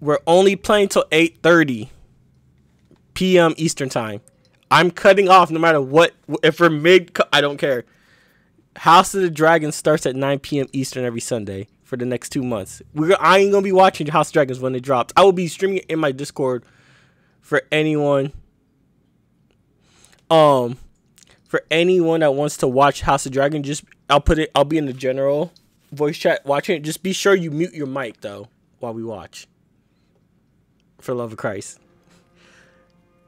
We're only playing till 8:30 p.m. Eastern time. I'm cutting off no matter what. If we're mid, I don't care. House of the Dragon starts at 9 p.m. Eastern every Sunday for the next 2 months. I ain't going to be watching House of Dragons when it drops. I will be streaming it in my Discord for anyone. For anyone that wants to watch House of Dragon, just I'll be in the general voice chat watching it. Just be sure you mute your mic though while we watch. For love of Christ.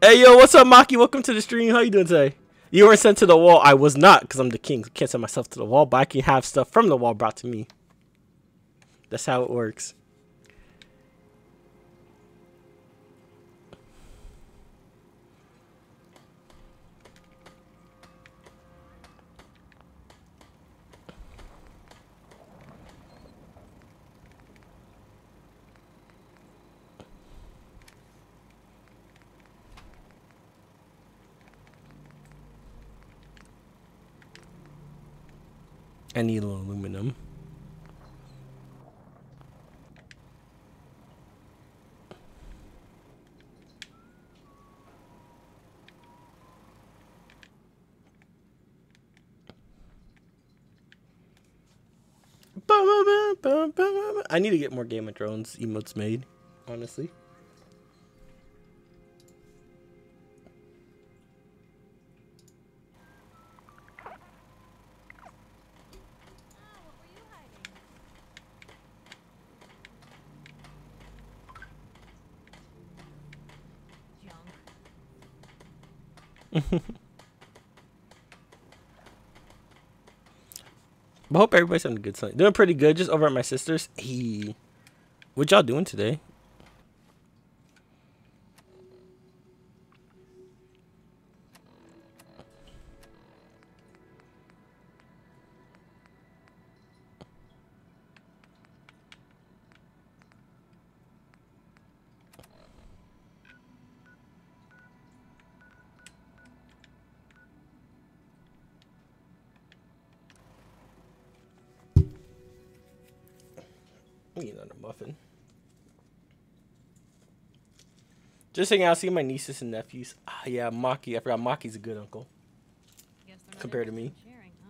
Hey yo, what's up, Maki? Welcome to the stream. How you doing today? You weren't sent to the wall. I was not, because I'm the king. I can't send myself to the wall, but I can have stuff from the wall brought to me. That's how it works. I need a little aluminum. I need to get more Game of Thrones emotes made, honestly. I hope everybody's having a good time. Doing pretty good. Just over at my sister's. Hey, what y'all doing today? Just hanging out, seeing my nieces and nephews. Ah, yeah, Maki. I forgot Maki's a good uncle. Compared to me. Sharing, huh?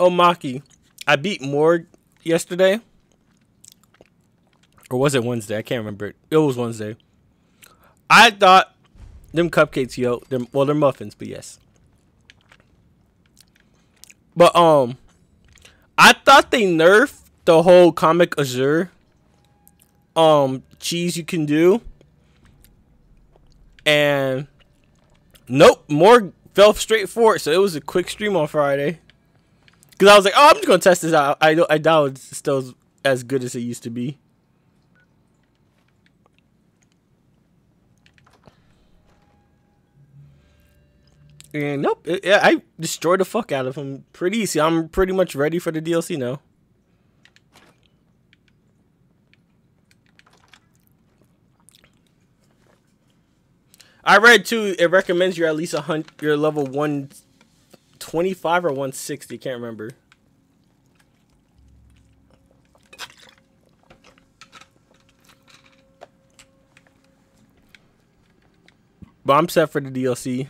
Oh, Maki. I beat Morg yesterday. Or was it Wednesday? I can't remember. It was Wednesday. I thought them cupcakes, yo. Well, they're muffins, but yes. But, I thought they nerfed the whole Comic Azure, cheese you can do. And, nope. More fell straight for it. So, it was a quick stream on Friday. Because I was like, oh, I'm just going to test this out. I doubt it's still as good as it used to be. And nope, I destroyed the fuck out of him pretty easy. I'm pretty much ready for the DLC now. I read too, it recommends you're at least you're level 125 or 160, can't remember. But I'm set for the DLC.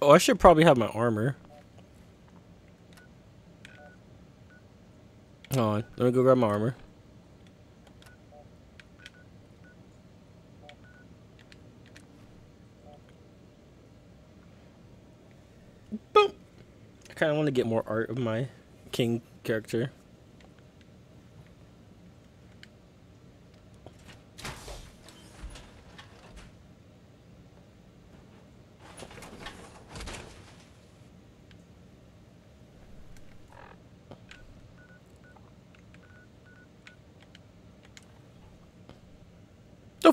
Oh, I should probably have my armor. Hold on, let me go grab my armor. Boom! I kind of want to get more art of my king character. the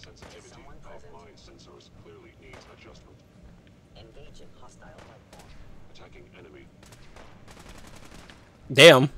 Sensitivity of my sensors clearly needs adjustment. Engaging hostile light. Attacking enemy. Damn.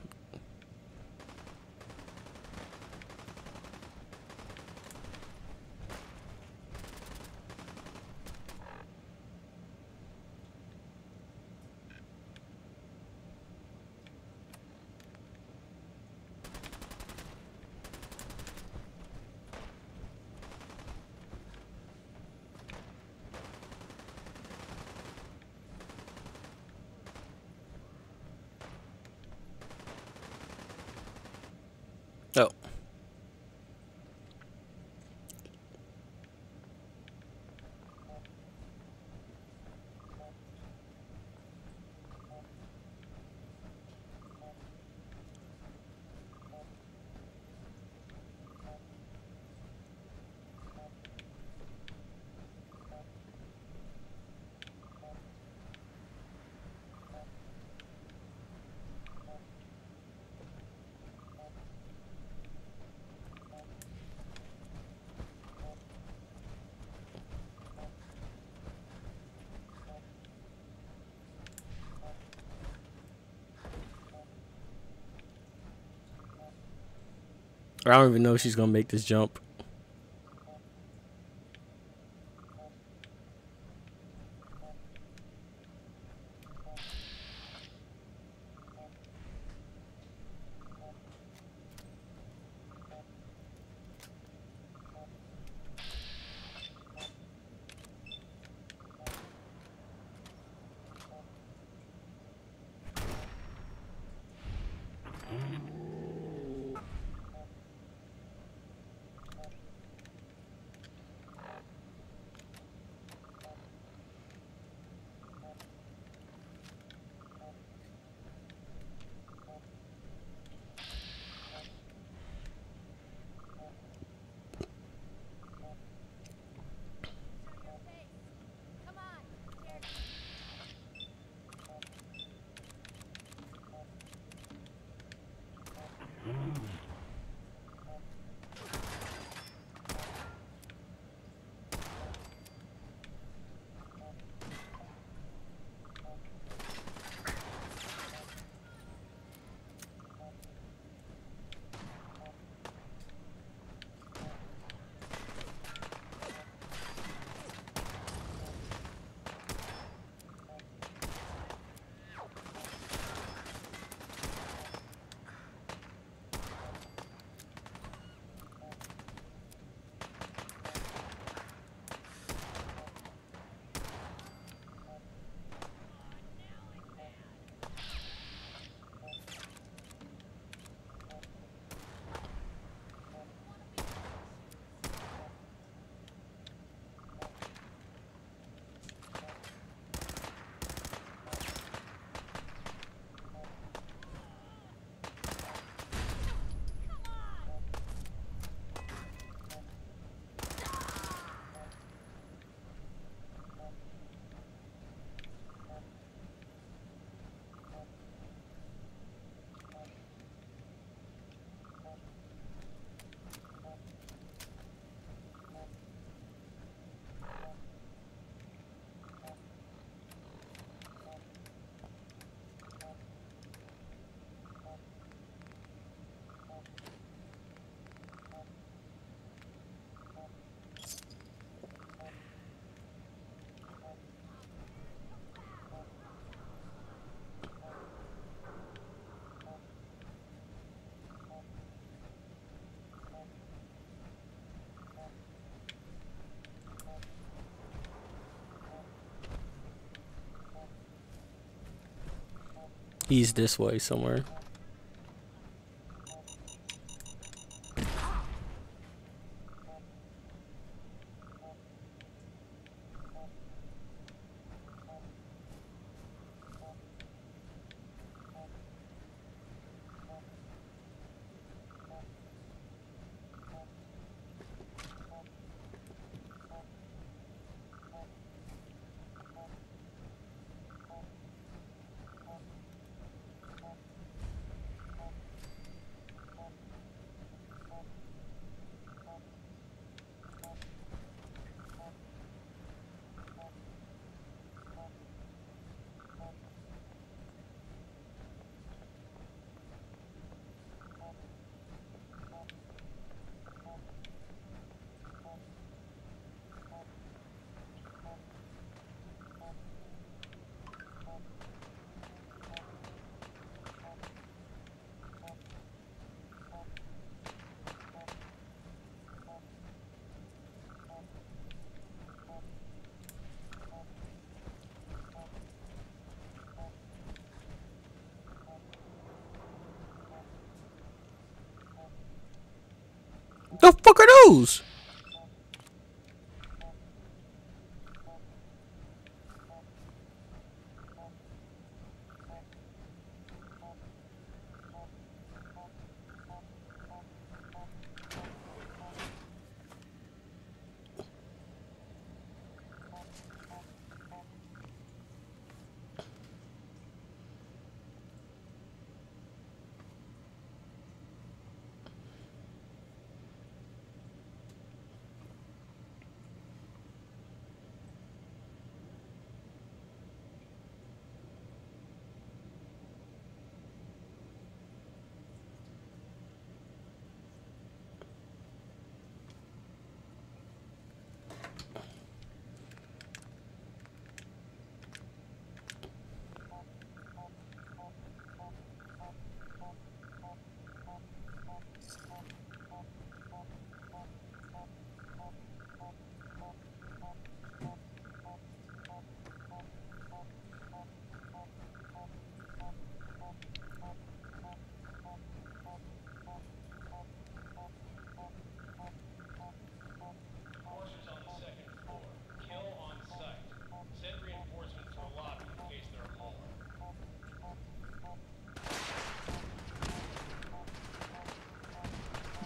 I don't even know if she's gonna make this jump. He's this way somewhere. The fuck are those?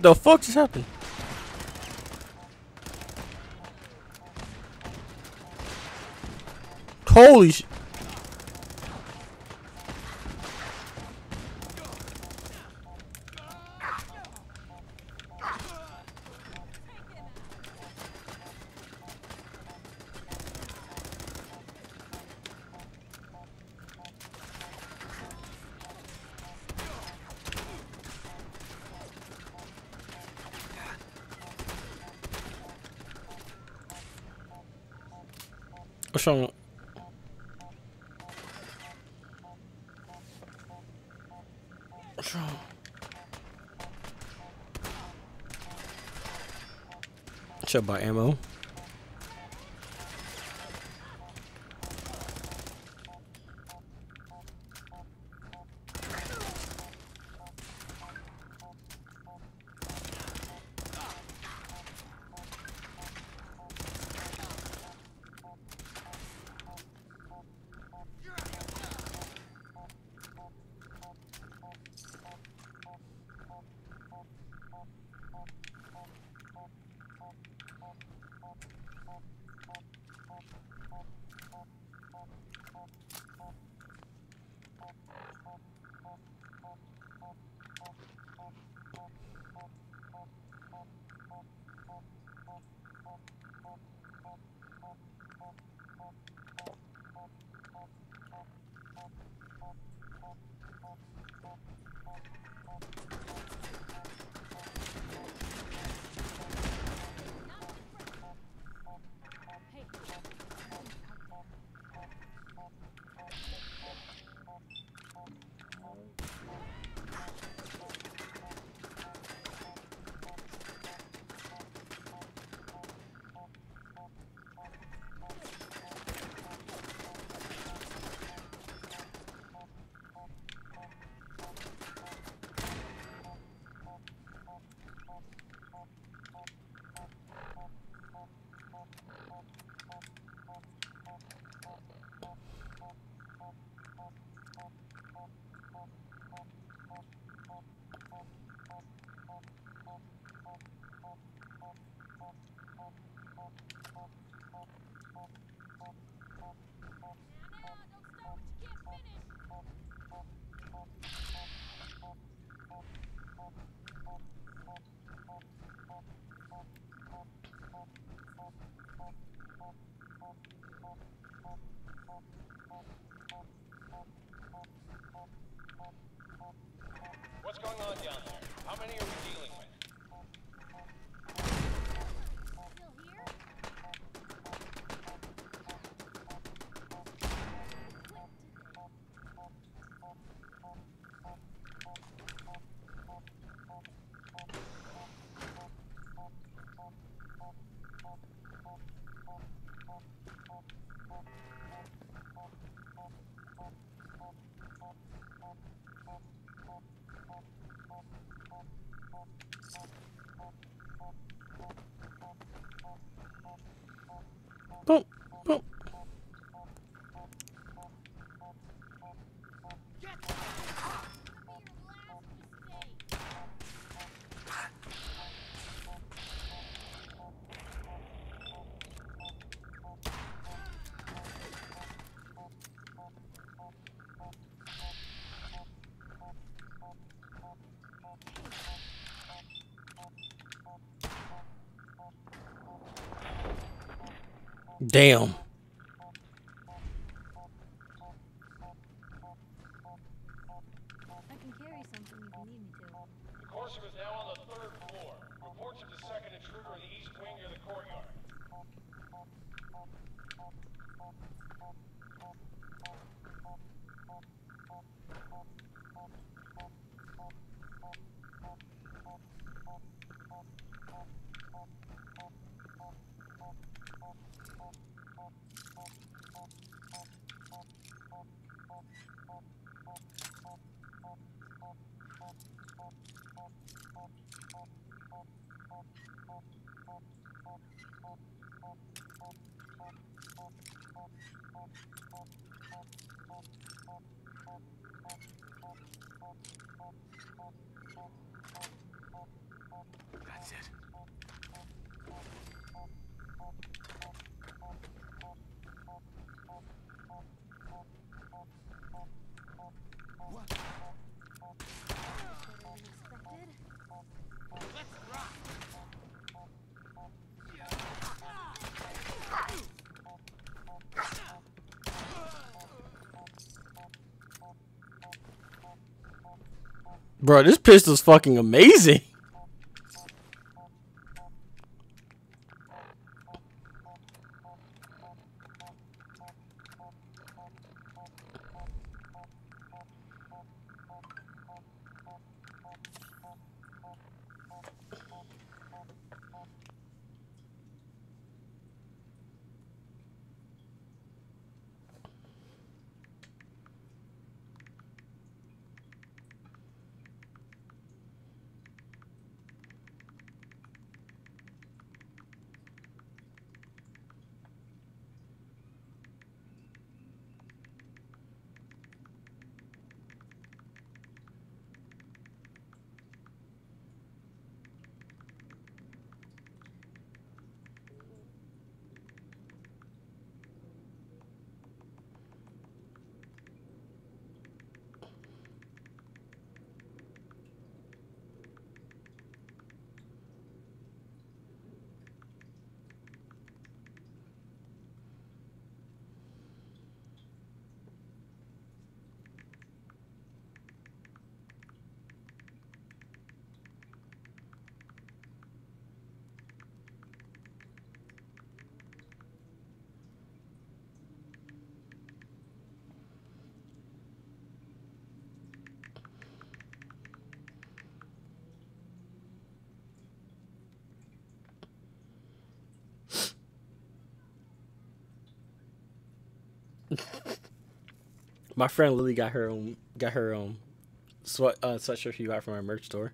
The fuck just happened? Holy shit. What's wrong? What's wrong? Should buy ammo. Boom, boom. Damn. I can carry something if you need me to. The Courser is now on the third floor. Reports of the second intruder in the east wing near the courtyard. That's it. What? Let's rock. Bro, this pistol's fucking amazing. My friend Lily got her own sweatshirt she got from our merch store.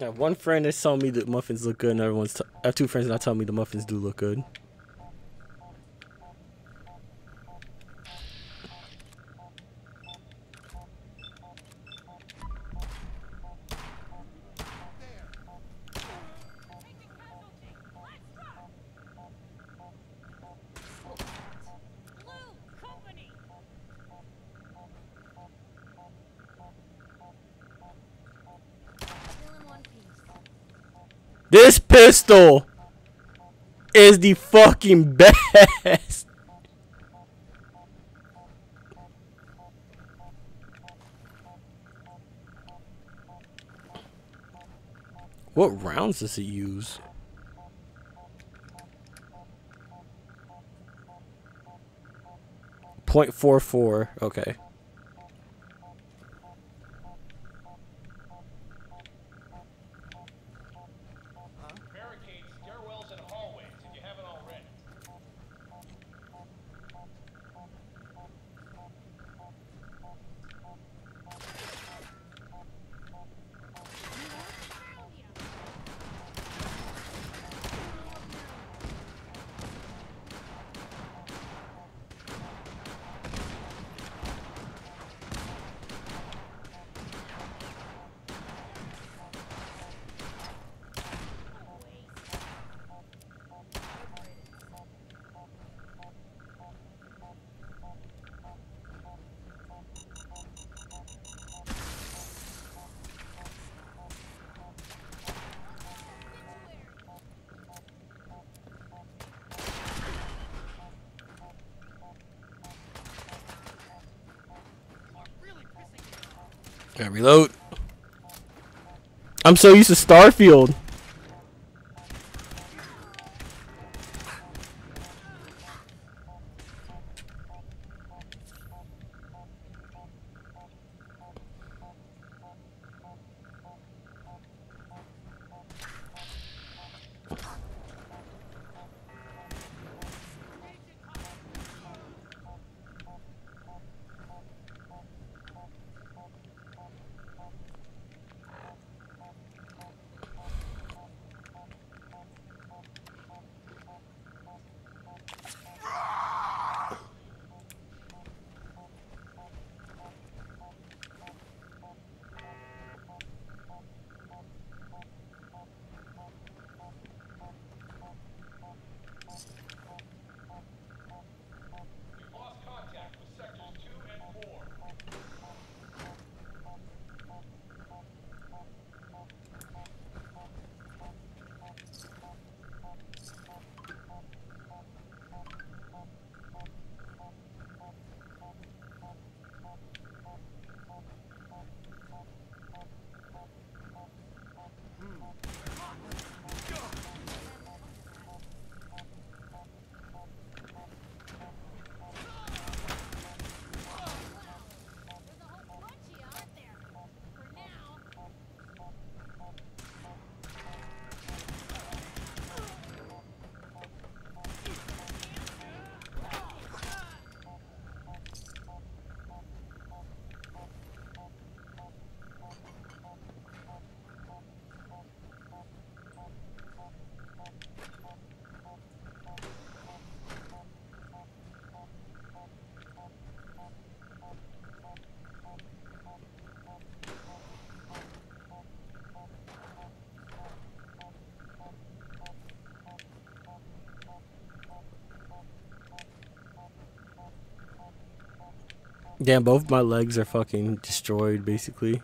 I have one friend that's telling me the muffins look good, and I have two friends that are telling me the muffins do look good. This pistol is the fucking best. What rounds does it use? .44, okay. Gotta reload. I'm so used to Starfield. Damn, both my legs are fucking destroyed, basically.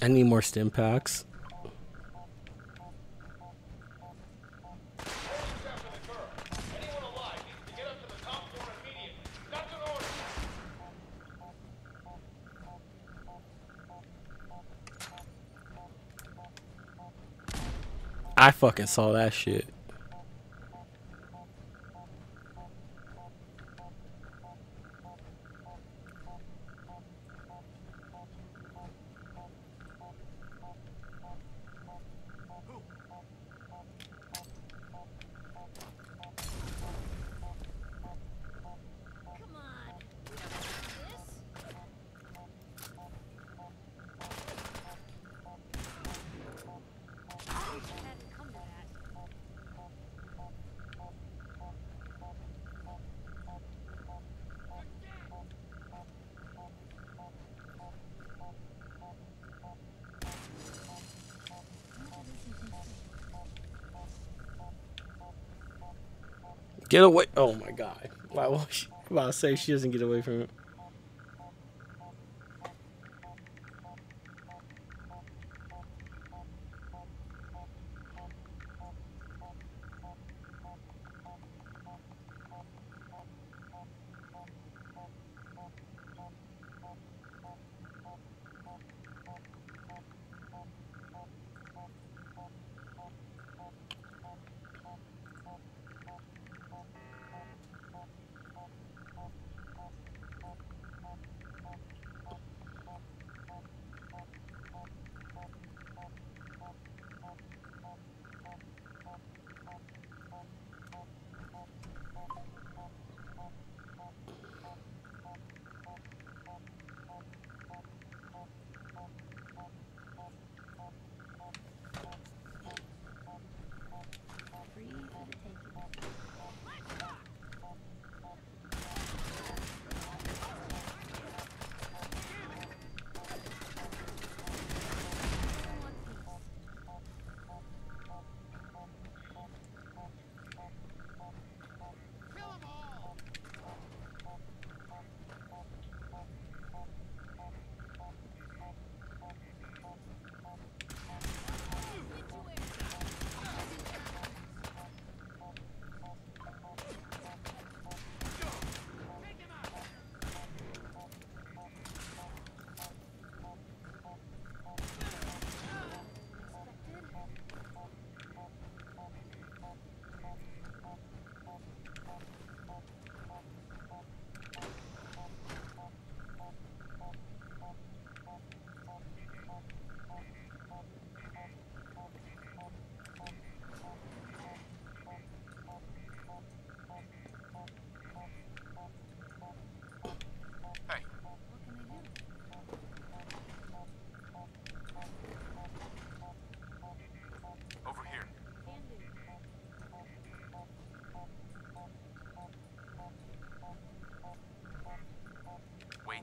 I need more stim packs. I fucking saw that shit. Get away. Oh my god. Why won't she? Well, I'll say she doesn't get away from it.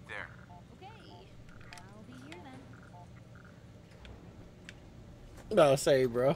There. Okay, I'll be here then. No, say, bro. I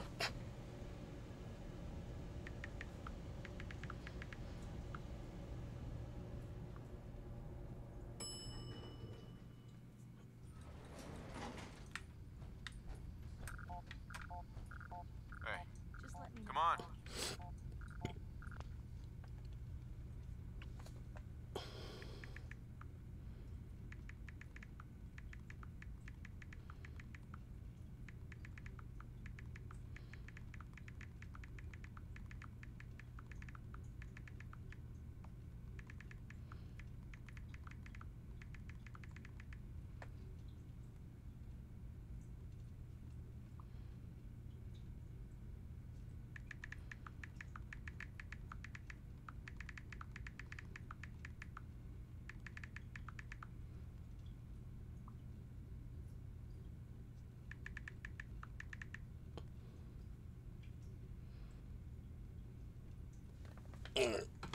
don't know the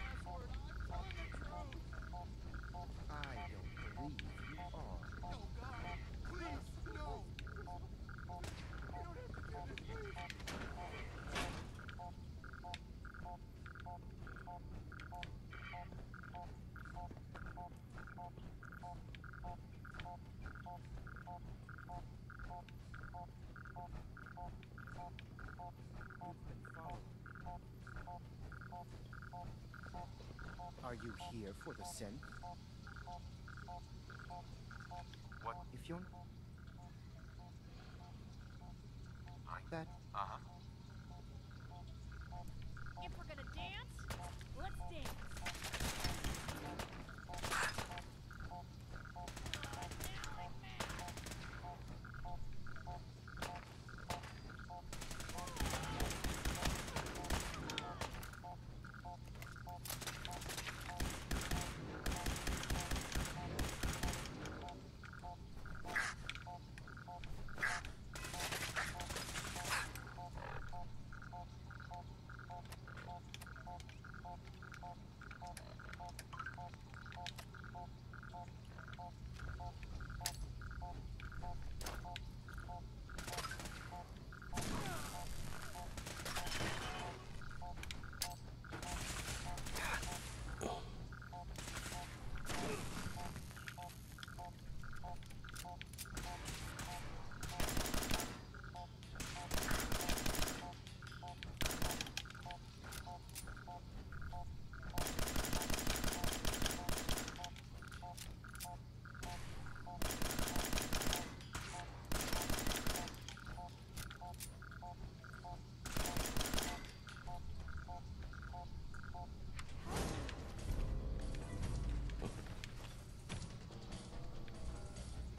password. I'm telling the truth. Are you here for the synth? What? If you're... That? Uh-huh. If we're gonna dance, let's dance.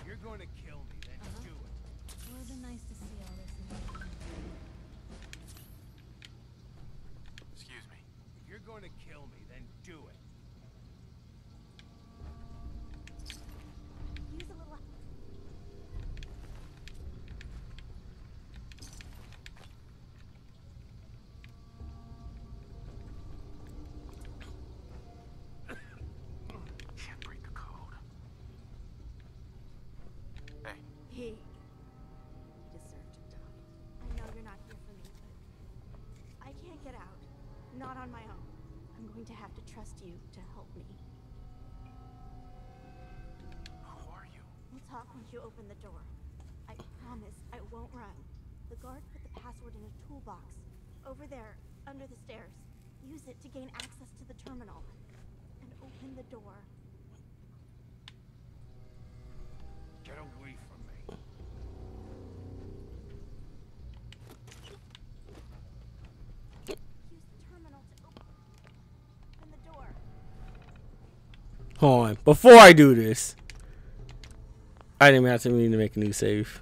You're going to kill me, then do it. It would have been nice to see all this in. Excuse me. If you're going to kill me, then do it. Use a little... to have to trust you to help me. Who are you? We'll talk once you open the door. I promise I won't run. The guard put the password in a toolbox. Over there, under the stairs. Use it to gain access to the terminal. And open the door. Get away from me. Hold on. Before I do this, I didn't have to need to make a new save.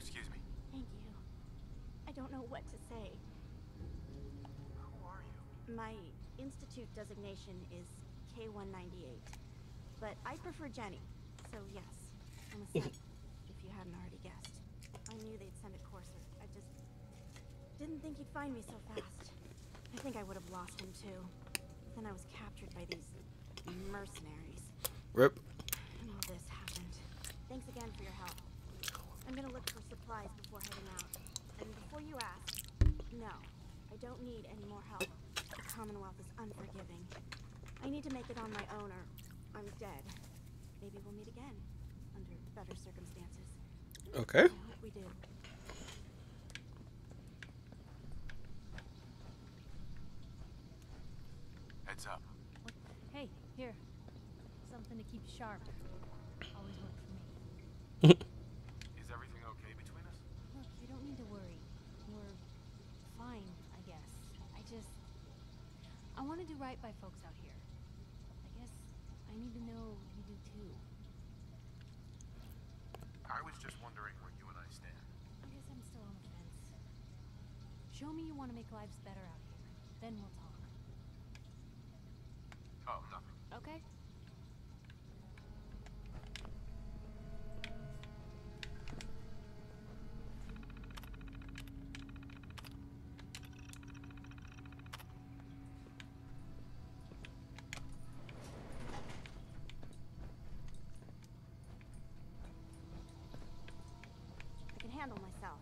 Excuse me. Thank you. I don't know what to say. Who are you? My Institute designation is K-198, but I prefer Jenny, so yes, I'm a Synth, if you hadn't already guessed. I knew they'd send a Courser, I just didn't think you'd find me so fast. I think I would have lost him too. Then I was captured by these mercenaries. Rip. And all this happened. Thanks again for your help. I'm gonna look for supplies before heading out. And before you ask, no, I don't need any more help. The Commonwealth is unforgiving. I need to make it on my own or I'm dead. Maybe we'll meet again under better circumstances. Okay. I hope we do. Heads up. What? Hey, here. Something to keep sharp. Always work for me. Is everything okay between us? Look, you don't need to worry. We're fine, I guess. I want to do right by folks out here. I guess I need to know you do too. I was just wondering where you and I stand. I guess I'm still on the fence. Show me you want to make lives better out here. Then we'll talk. Oh, nothing. Okay. handle myself.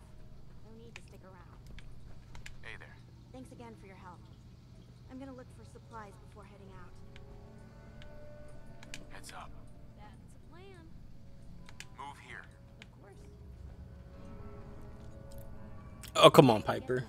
No need to stick around. Hey there. Thanks again for your help. I'm gonna look for supplies before heading out. Heads up. That's a plan. Move here. Of course. Oh, come on, Piper.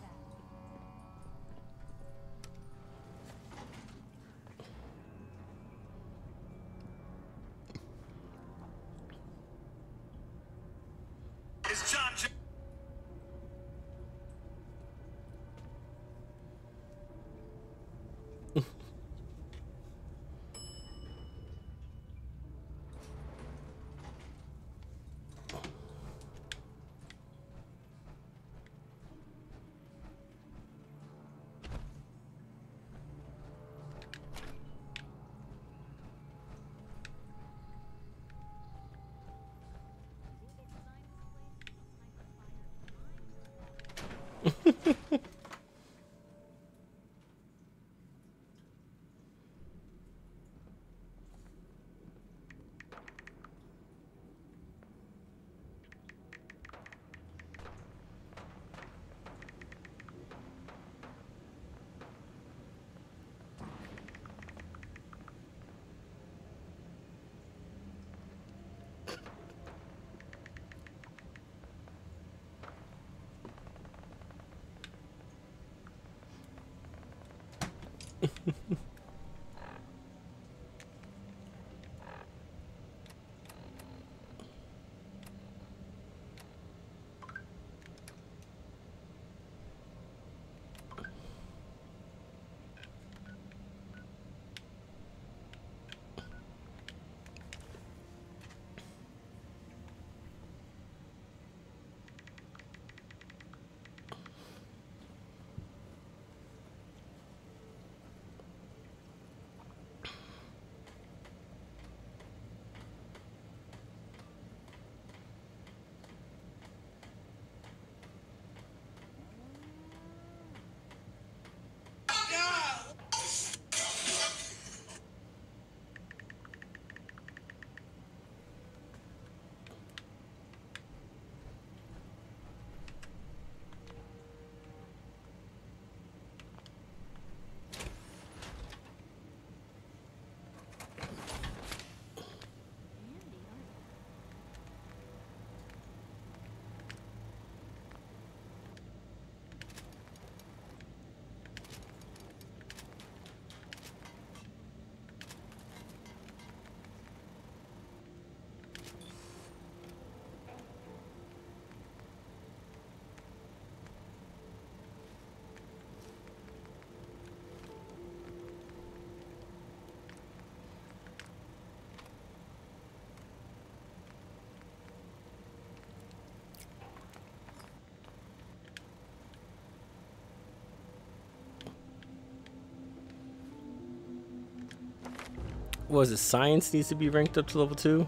Was it science needs to be ranked up to level 2?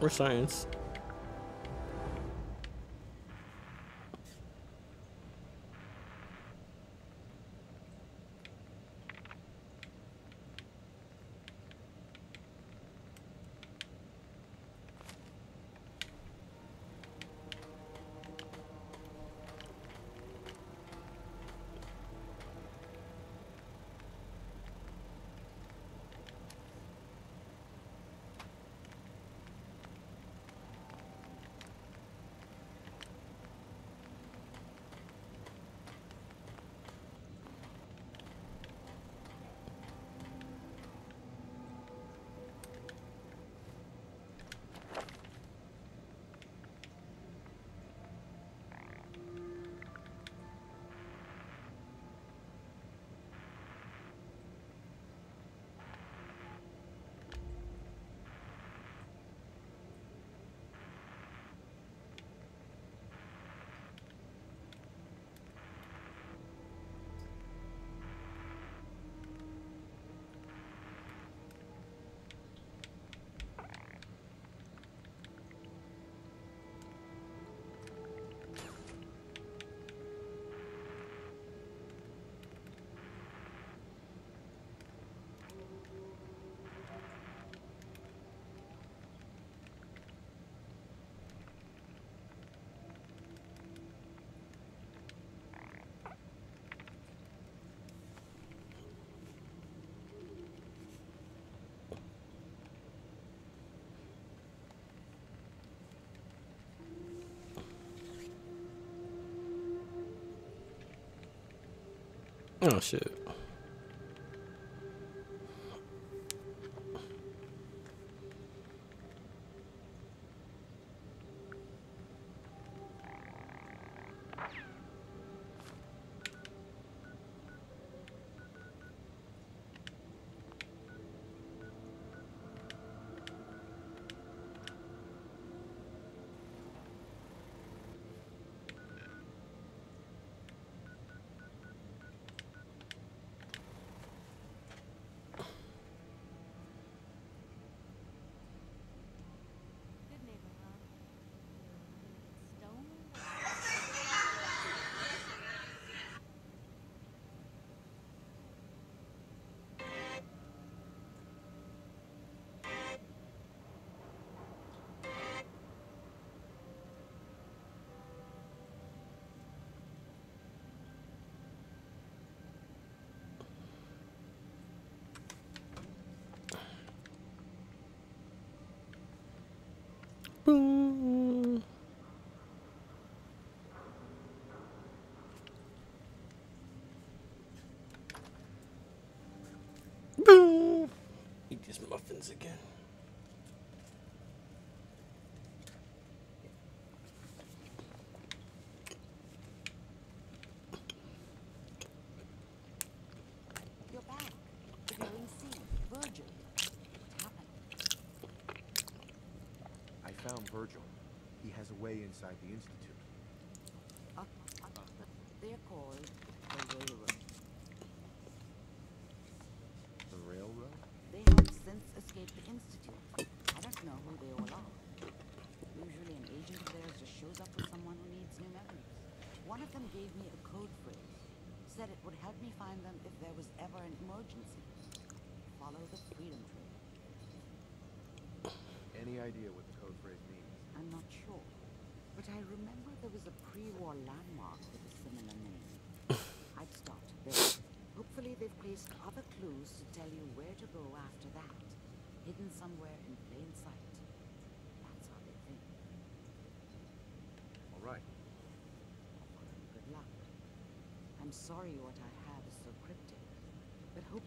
Or science. Oh, shit. Boom! Eat these muffins again. You're back. The growing sea, Virgil. What happened? I found Virgil. He has a way inside the Institute. They're called the Railroad. The Railroad? They have since escaped the Institute. I don't know who they all are. Usually an agent of theirs just shows up with someone who needs new memories. One of them gave me a code phrase. Said it would help me find them if there was ever an emergency. Follow the Freedom Trail. Any idea what the code phrase means? I'm not sure, but I remember there was a pre-war landmark with a similar name. I'd start there. Hopefully they've placed other clues to tell you where to go after that. Hidden somewhere in plain sight. That's how they think. All right. Good luck. I'm sorry what I have is so cryptic, but hope...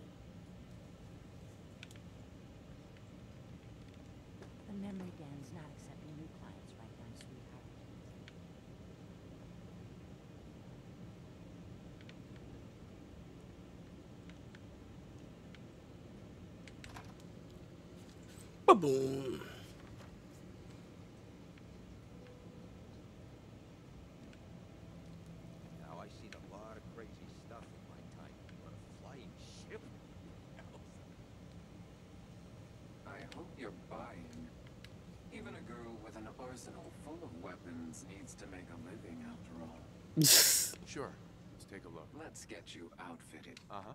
The memory band's not accepting new clients right now, sweetheart. Ba-boom. Now I've seen a lot of crazy stuff in my time, but a flying ship? I hope you're buying. Even a girl with an arsenal full of weapons needs to make a living after all. Sure. Let's take a look. Let's get you outfitted. Uh-huh.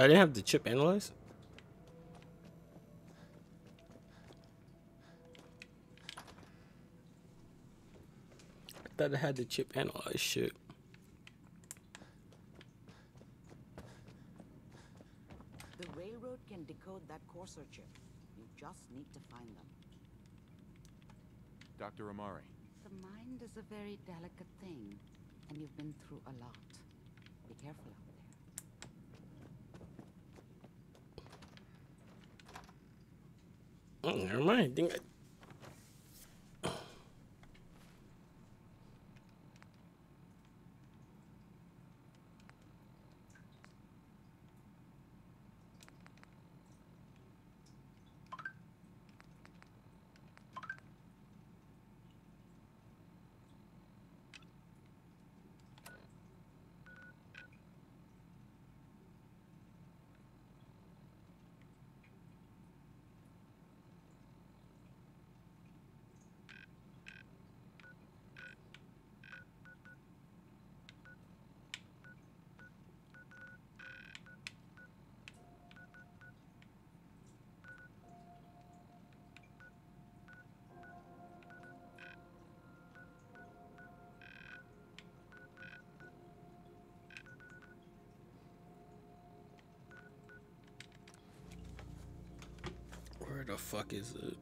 I didn't have the chip analyzed. I thought I had the chip analyzed. Shit. The Railroad can decode that Courser chip. You just need to find them. Dr. Amari. The mind is a very delicate thing, and you've been through a lot. Be careful out there. Oh, never mind. I think I... Where the fuck is it?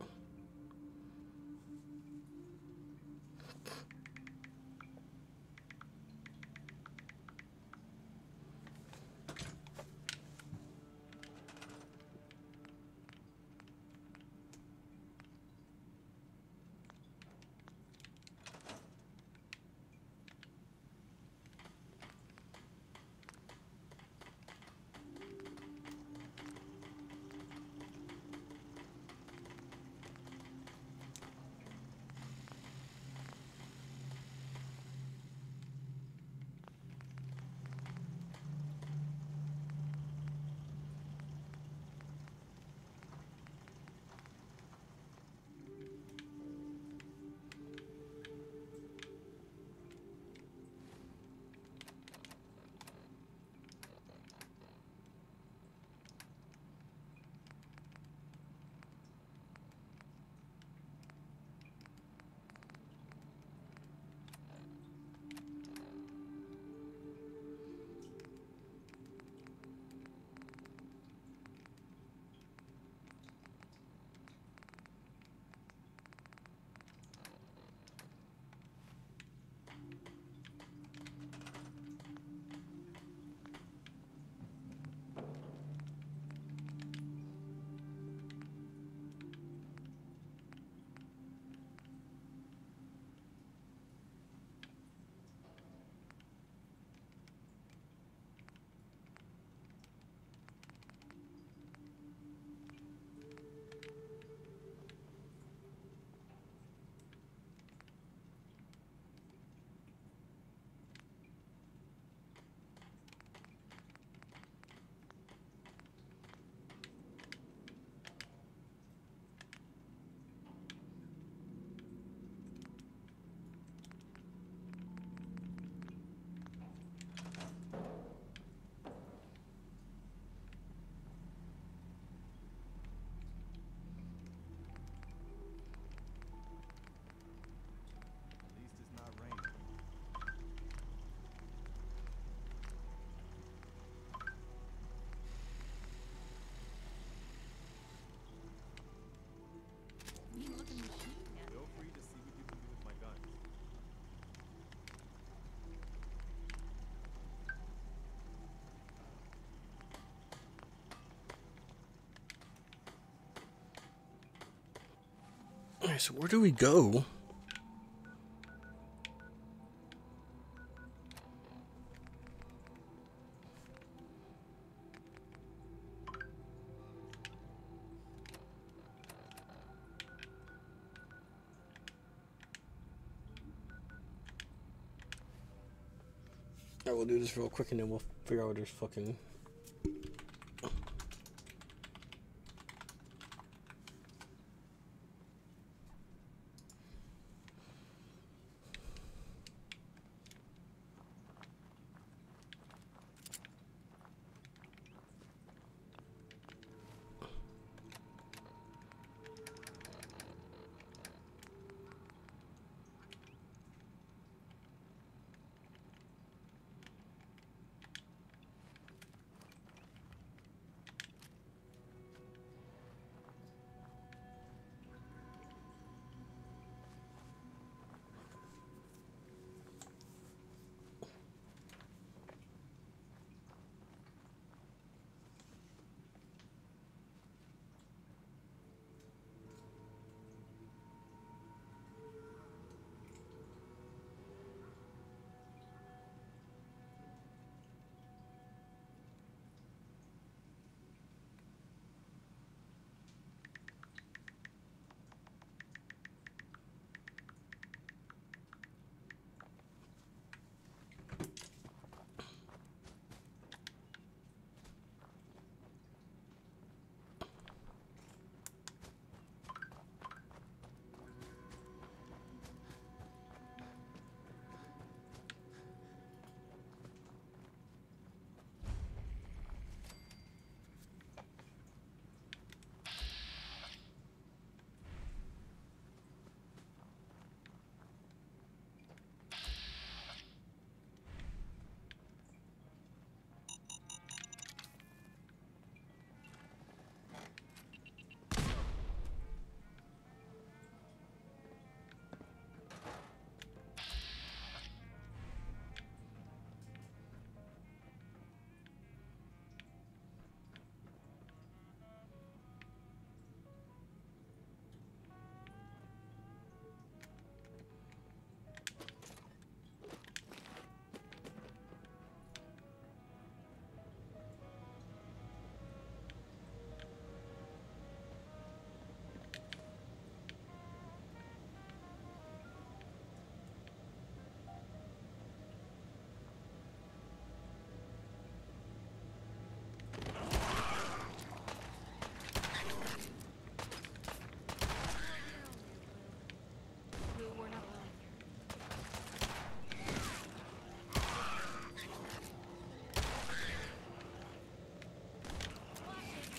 So where do we go? Alright, we'll do this real quick and then we'll figure out there's fucking...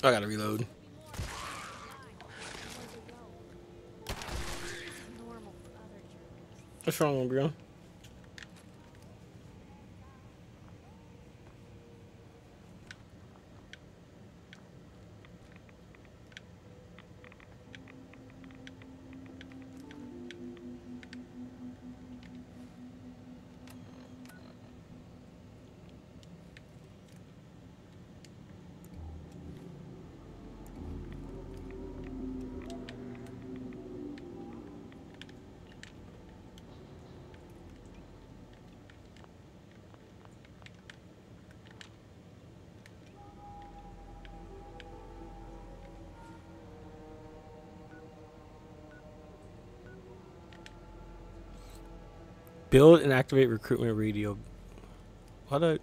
I gotta reload. What's wrong, Umbreon? Build and activate recruitment radio. What a...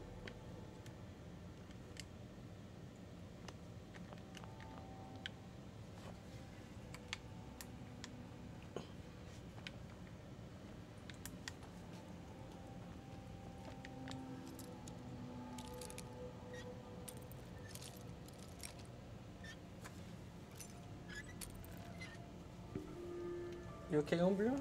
You okay, Umbreon?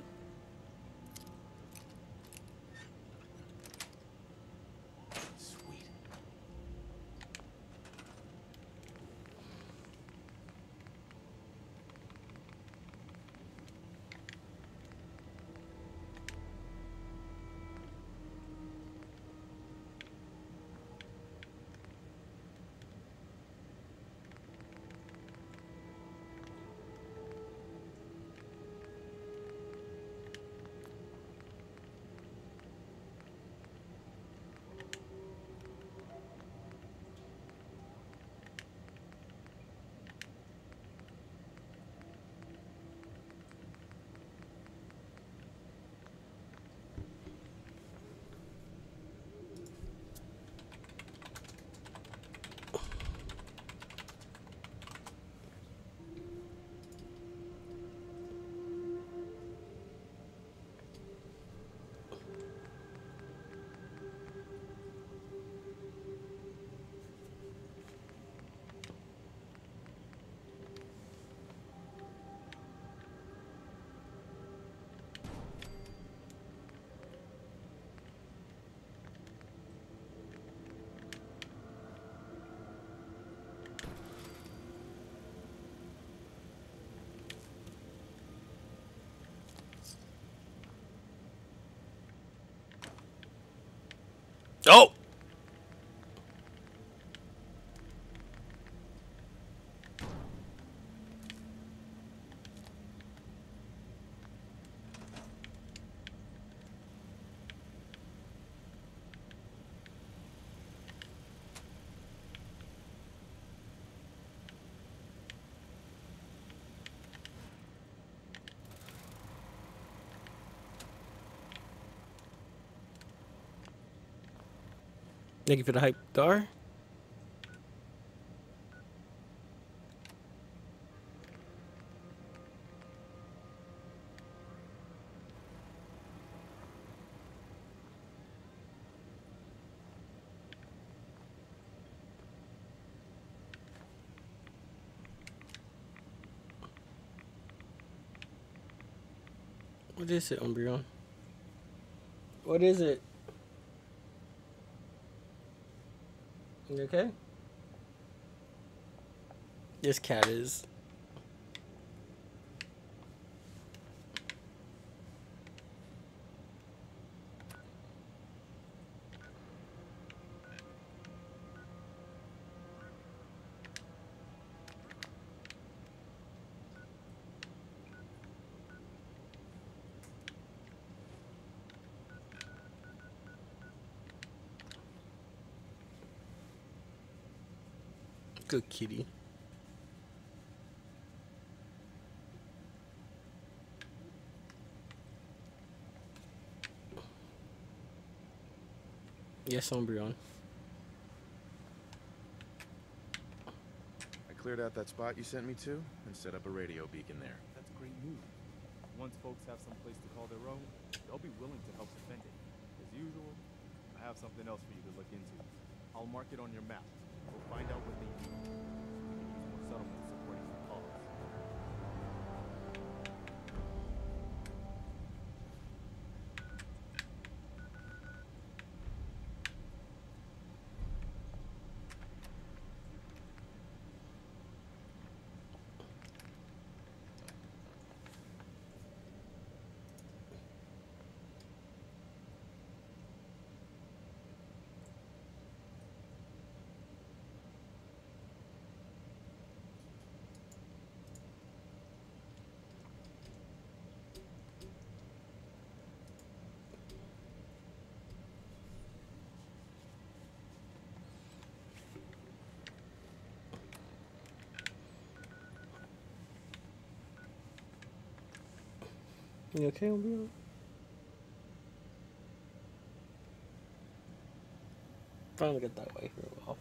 Oh! Thank you for the hype, Dar. What is it, Umbreon? What is it? You okay? This cat is. Good kitty. Yes, Umbreon. I cleared out that spot you sent me to and set up a radio beacon there. That's a great move. Once folks have some place to call their own, they'll be willing to help defend it. As usual, I have something else for you to look into. I'll mark it on your map. We'll find out what they do. You okay, Umbreon? Finally get that way here. Well.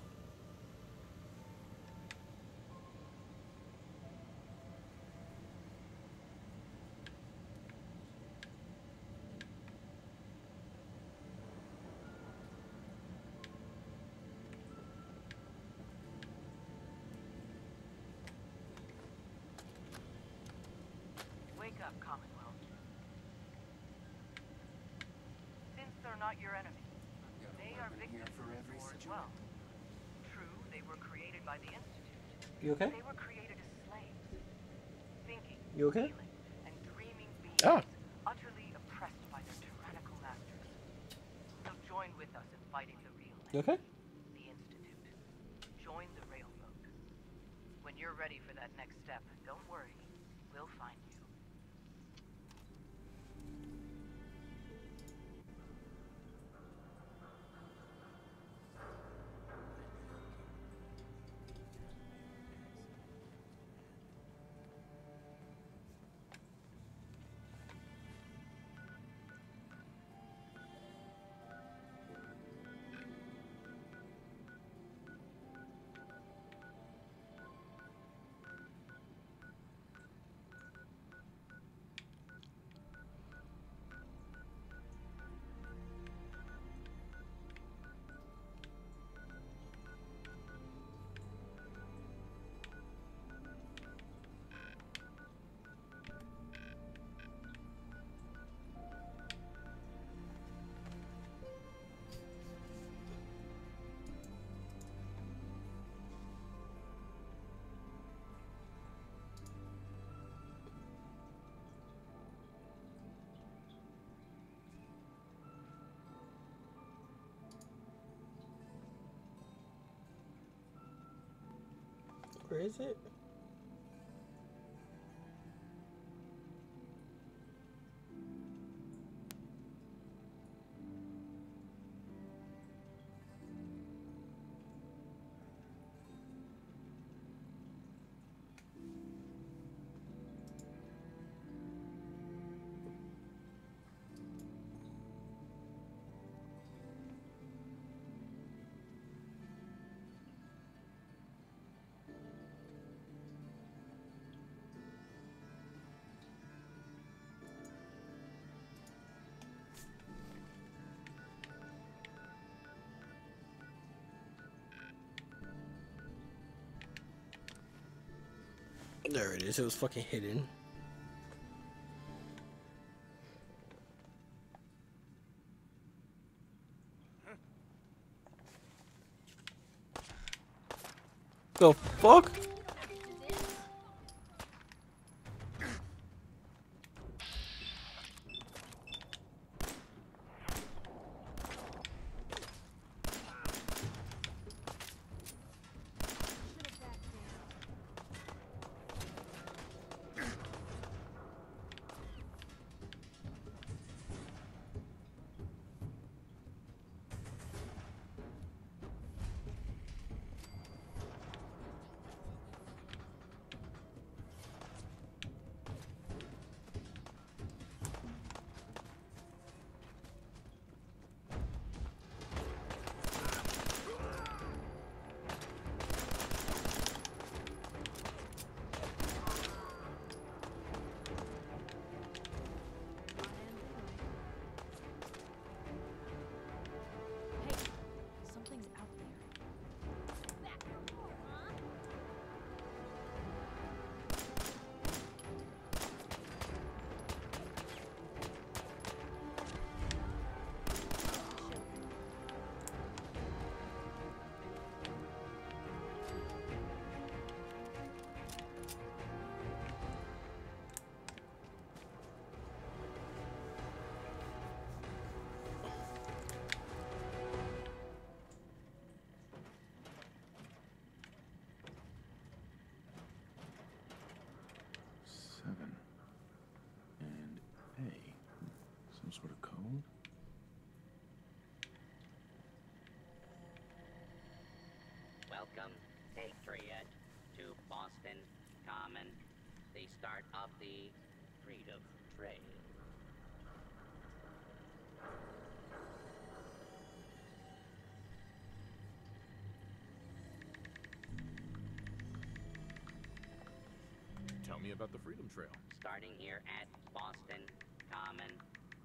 You okay? They were created as slaves, thinking, you okay? Feeling, and dreaming beings, ah, utterly oppressed by their tyrannical masters. So join with us in fighting the real enemy, okay? The Institute. Join the Railroad. When you're ready for that next step, don't worry, we'll find you. Where is it? There it is, it was fucking hidden. The fuck? Welcome, Patriot, to Boston Common, the start of the Freedom Trail. me about the Freedom Trail. Starting here at Boston Common,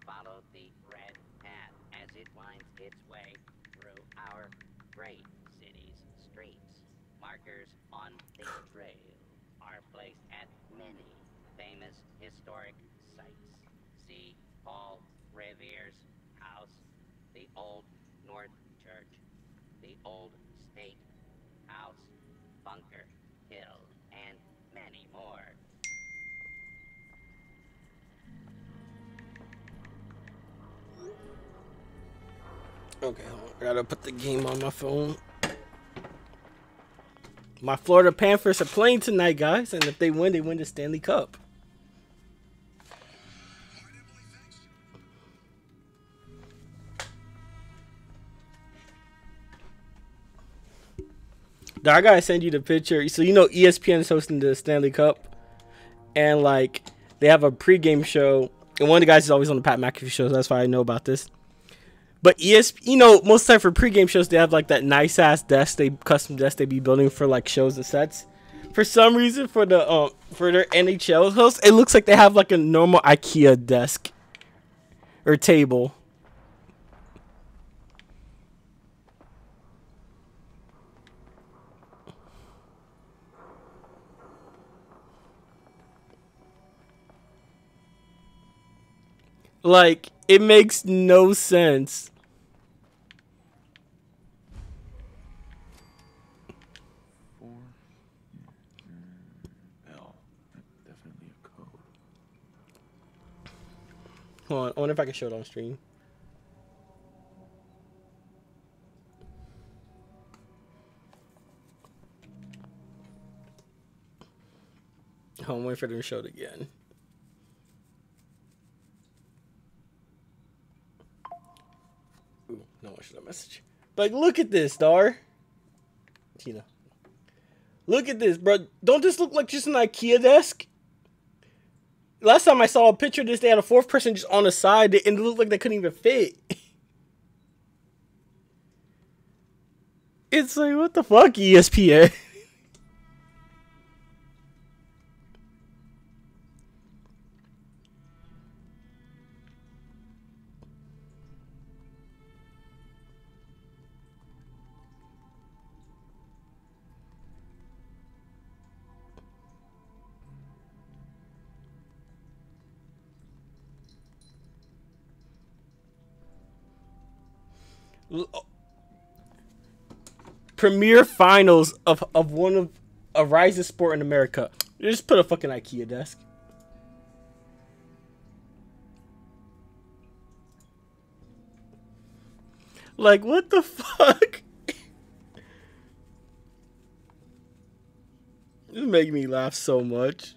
follow the red path as it winds its way through our great city's streets. Markers on the trail are placed at many famous historic sites. See Paul Revere's house, the Old North Church, the Old State House, Bunker Hill, and many more. Okay, I gotta put the game on my phone. My Florida Panthers are playing tonight, guys, and if they win, they win the Stanley Cup. Dar, I gotta send you the picture. So you know ESPN is hosting the Stanley Cup, and like they have a pregame show, and one of the guys is always on the Pat McAfee show, so that's why I know about this. But ESPN, you know, most of the time for pregame shows, they have like that nice ass desk, custom desk they be building for like shows and sets. For some reason, for the for their NHL host, it looks like they have like a normal IKEA desk or table. Like, it makes no sense. Four L. Definitely a code. Hold on, I wonder if I can show it on stream. Oh, I'm waiting for them to show it again. Ooh, no one should have messaged. But look at this, Dar. Tina. Look at this, bro. Don't this look like just an IKEA desk? Last time I saw a picture of this, they had a fourth person just on the side, and it looked like they couldn't even fit. It's like, what the fuck, ESPN? Premier finals of one of a rising sport in America. You just put a fucking IKEA desk. Like, what the fuck? This makes me laugh so much.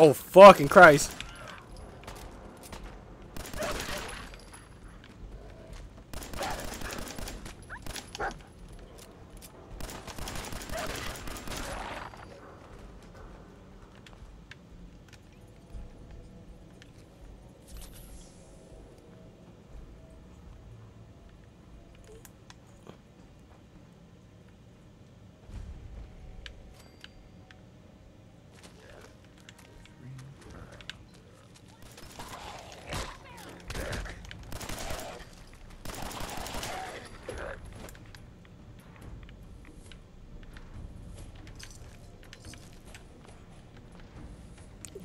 Oh, fucking Christ.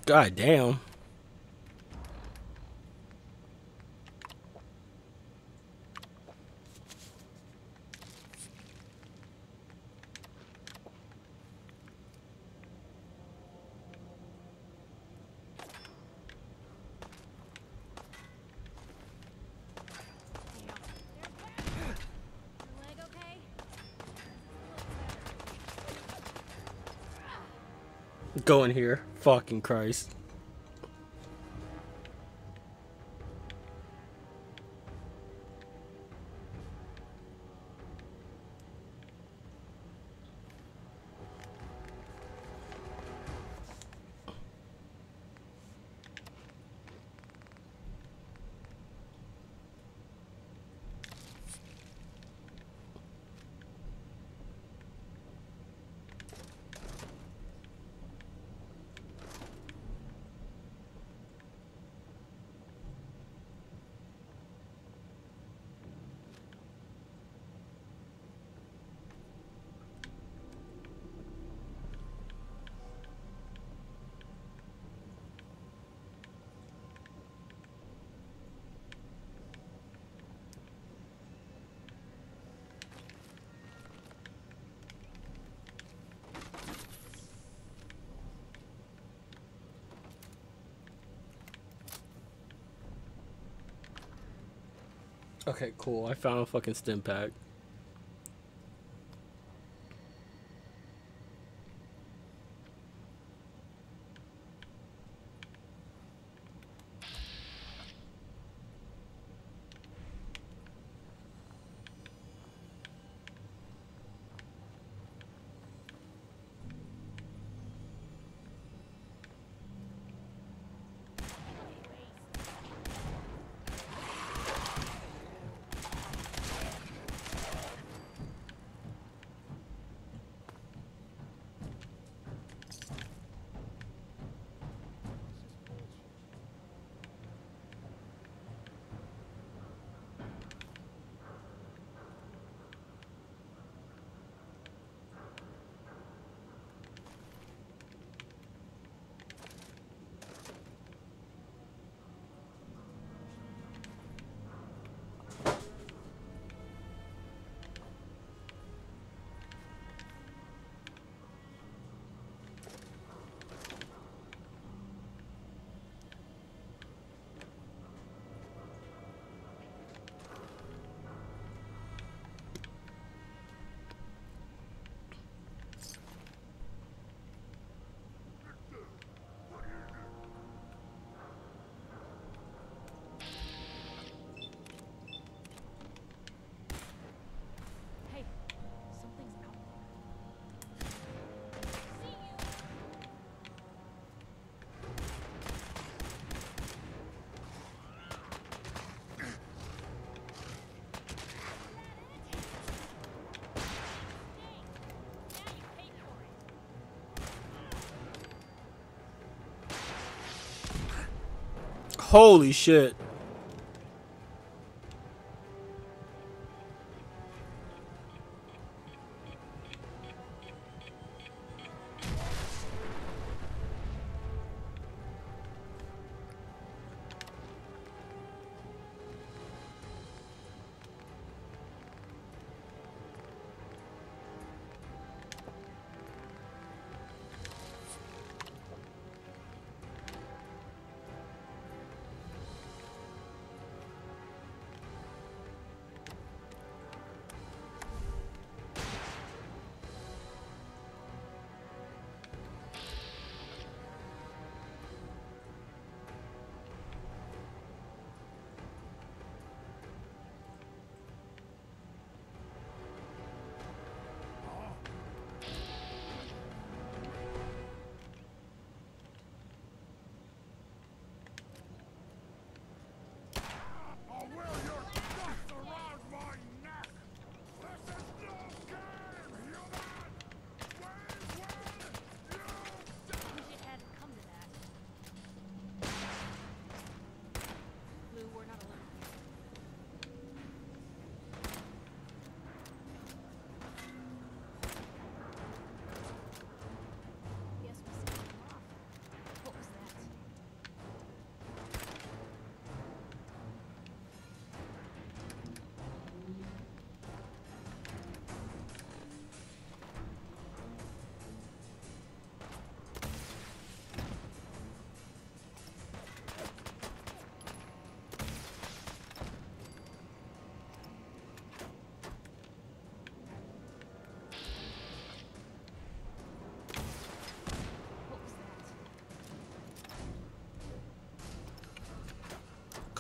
God damn. Go in here. Fucking Christ. Okay, cool. I found a fucking stim pack. Holy shit.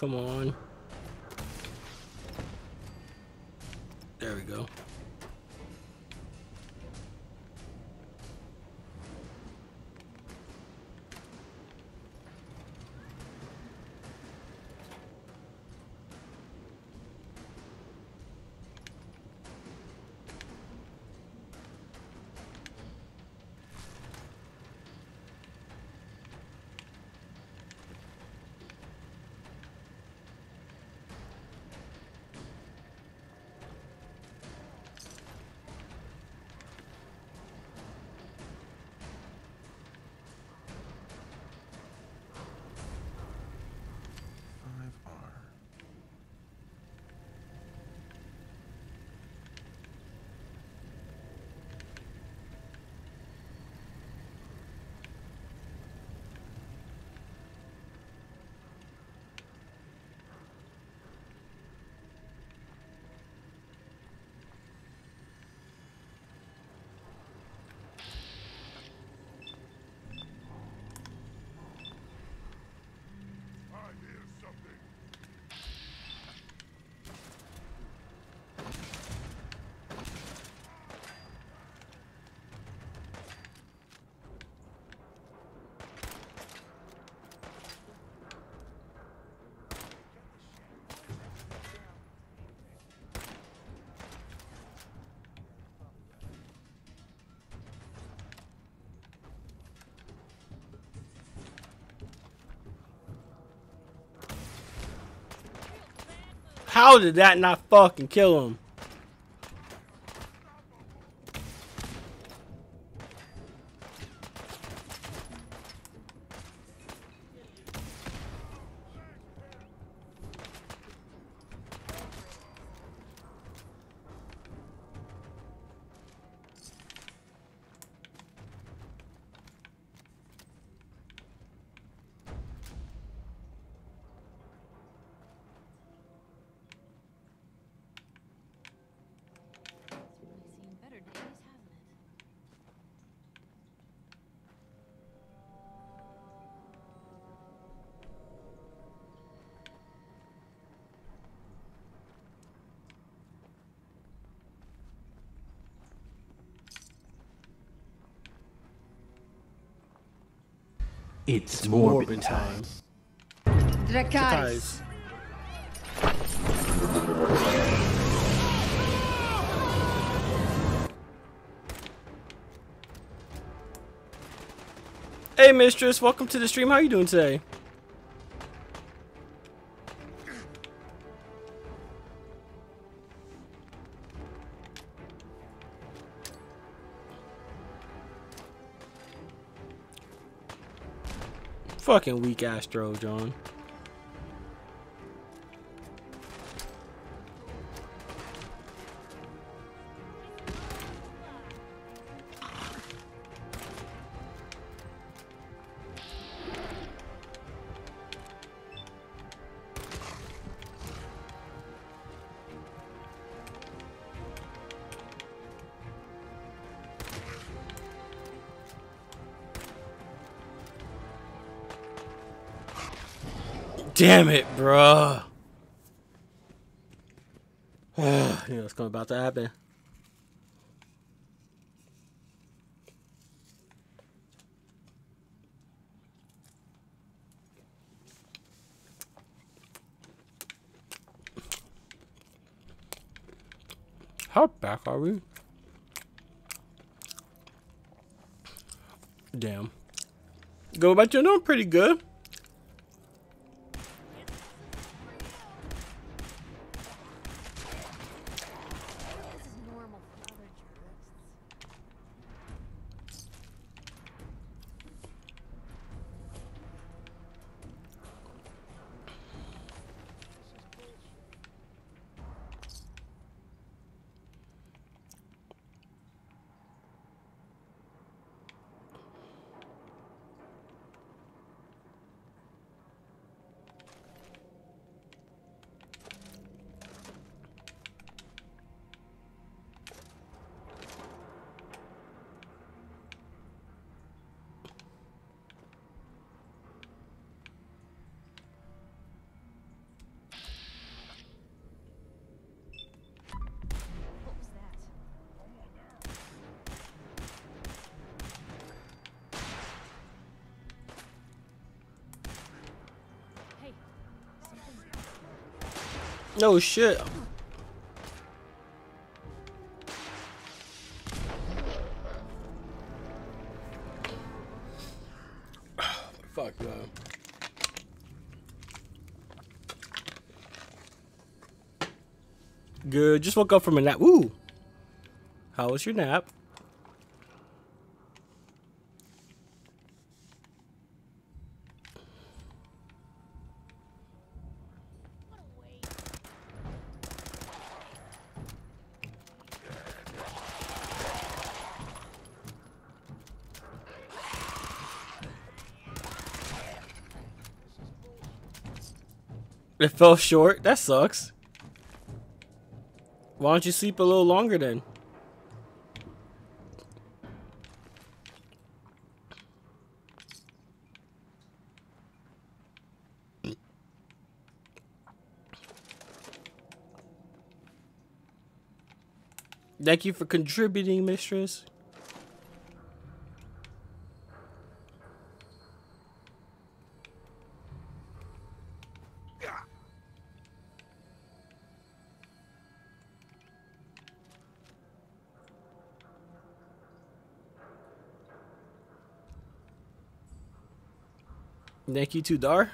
come on. There we go. How did that not fucking kill him? It's morbid time. Dracarys. Hey, Mistress, welcome to the stream. How are you doing today? Fucking weak ass throw, John. Damn it, bruh. You know what's about to happen. How back are we? Damn. Go back to doing pretty good. No shit. Fuck no. Good. Just woke up from a nap. Ooh. How was your nap? It fell short? That sucks. Why don't you sleep a little longer then? Thank you for contributing, Mistress. Thank you to Dar.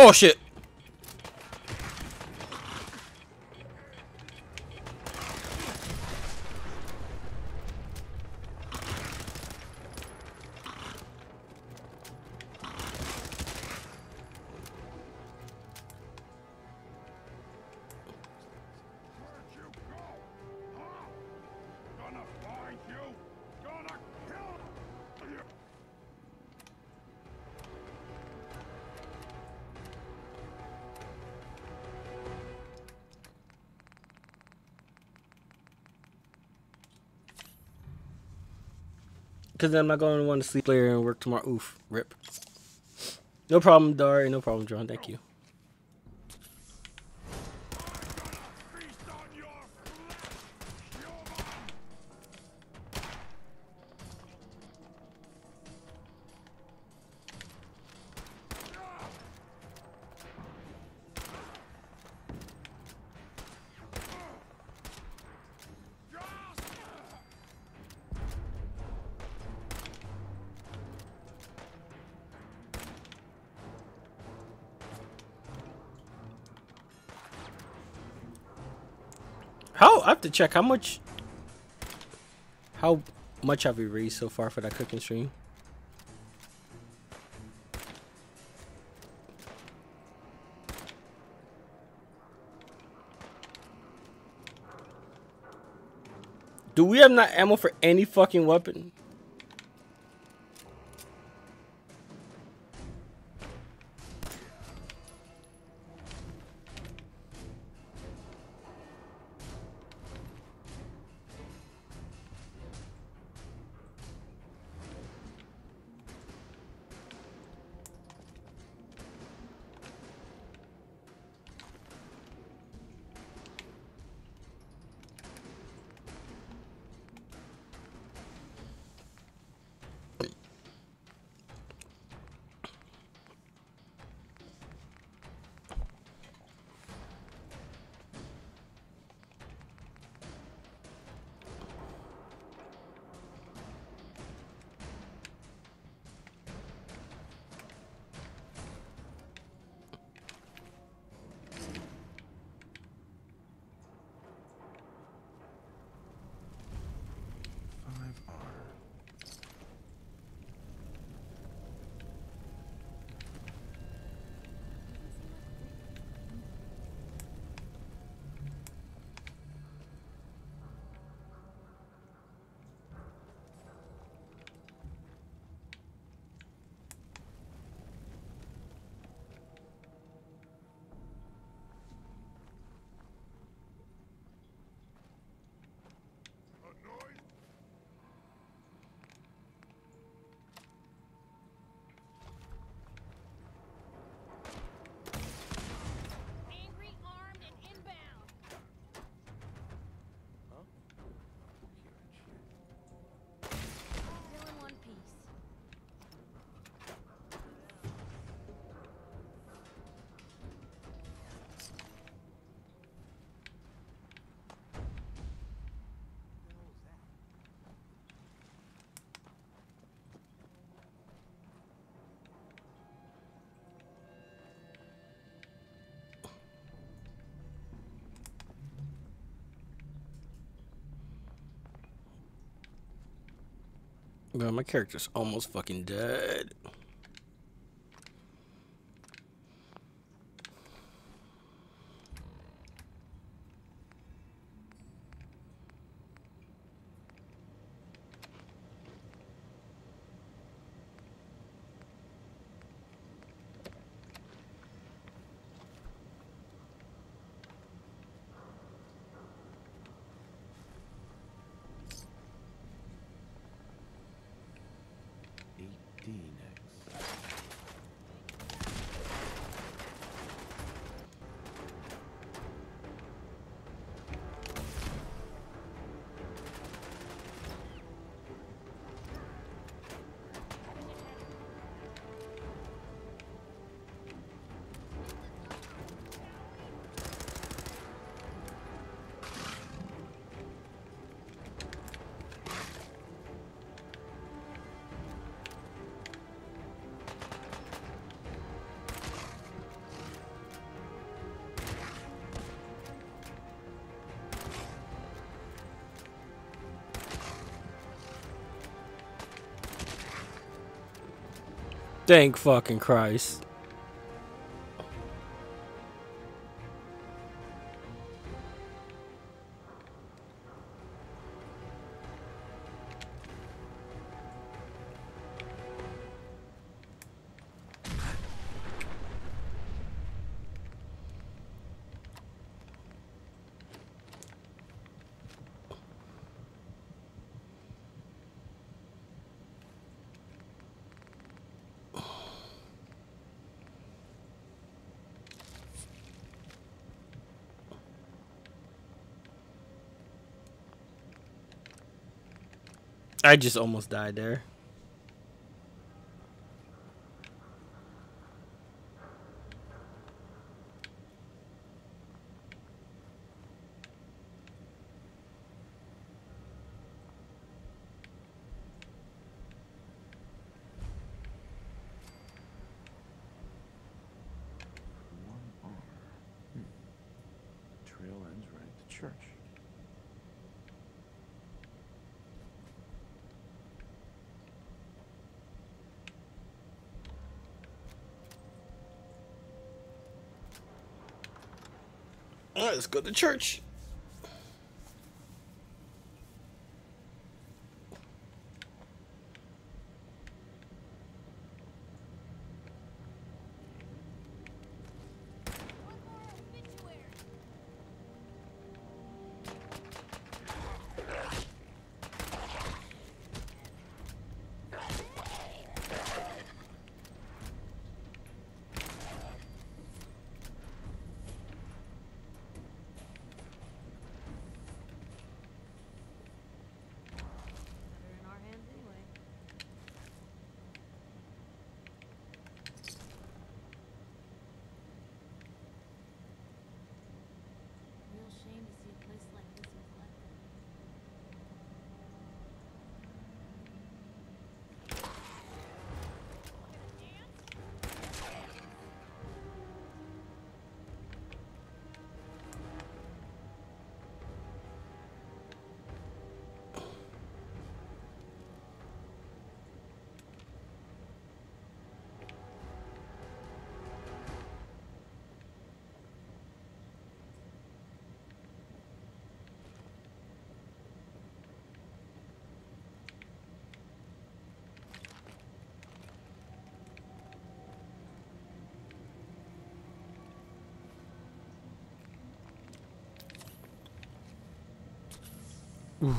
Oh shit. Because I'm not going to want to sleep later and work tomorrow. Oof, rip. No problem, Dari. No problem, John. Thank you. I have to check how much have we raised so far for that cooking stream. Do we have not ammo for any fucking weapon? Bro, my character's almost fucking dead. Thank fucking Christ. I just almost died there. Let's go to church. Ooh.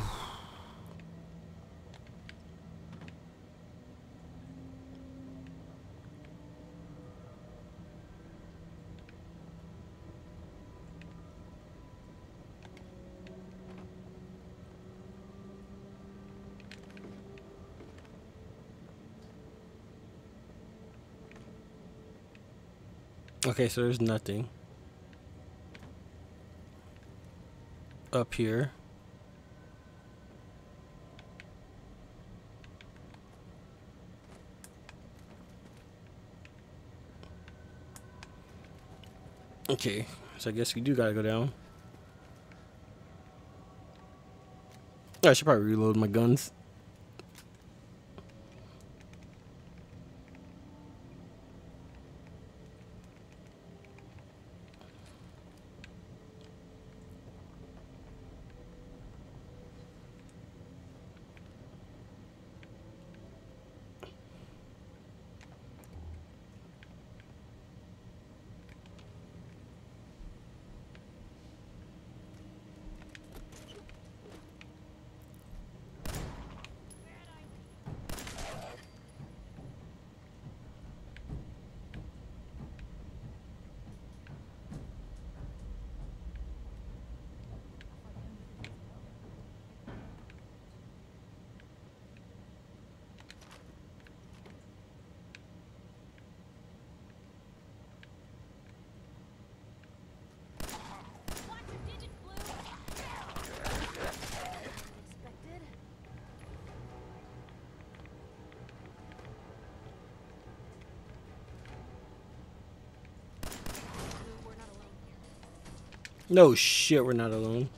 Okay, so there's nothing up here. Okay, so I guess we do gotta go down. I should probably reload my guns. No shit, we're not alone.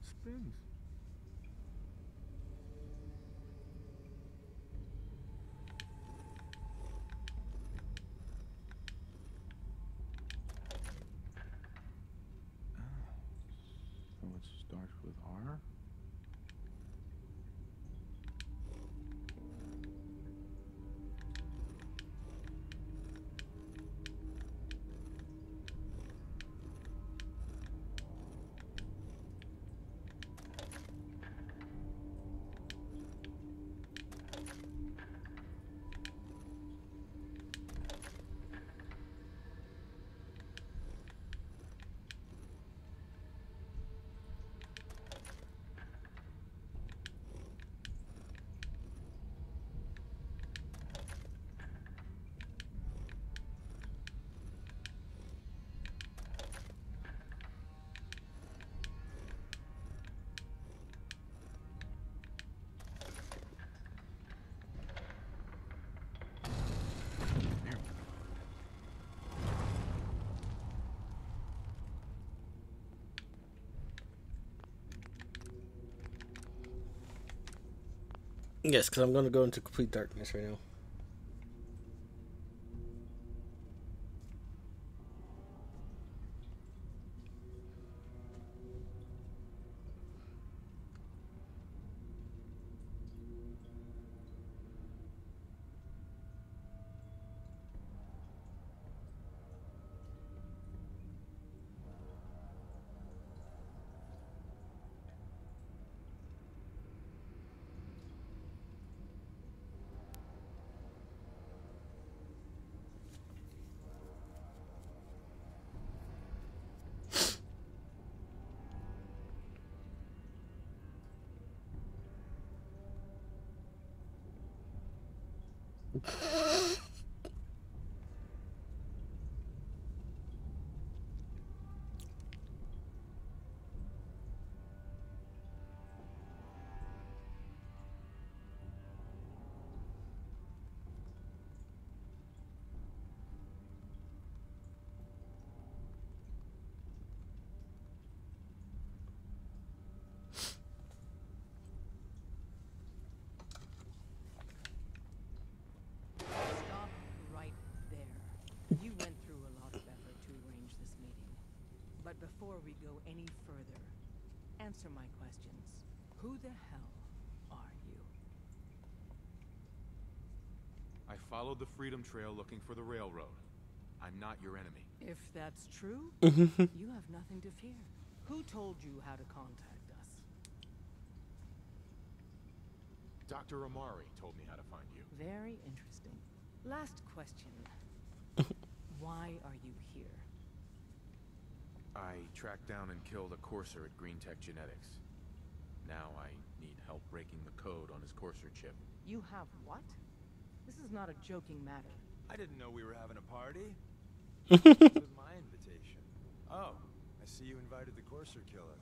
Spins. So it starts with R. Yes, because I'm going to go into complete darkness right now. Before we go any further, answer my questions. Who the hell are you? I followed the Freedom Trail looking for the railroad. I'm not your enemy. If that's true, you have nothing to fear. Who told you how to contact us? Dr. Amari told me how to find you. Very interesting. Last question. Why are you here? I tracked down and killed a Courser at Greentech Genetics. Now I need help breaking the code on his Courser chip. You have what? This is not a joking matter. I didn't know we were having a party. It was my invitation. Oh, I see you invited the Courser killer.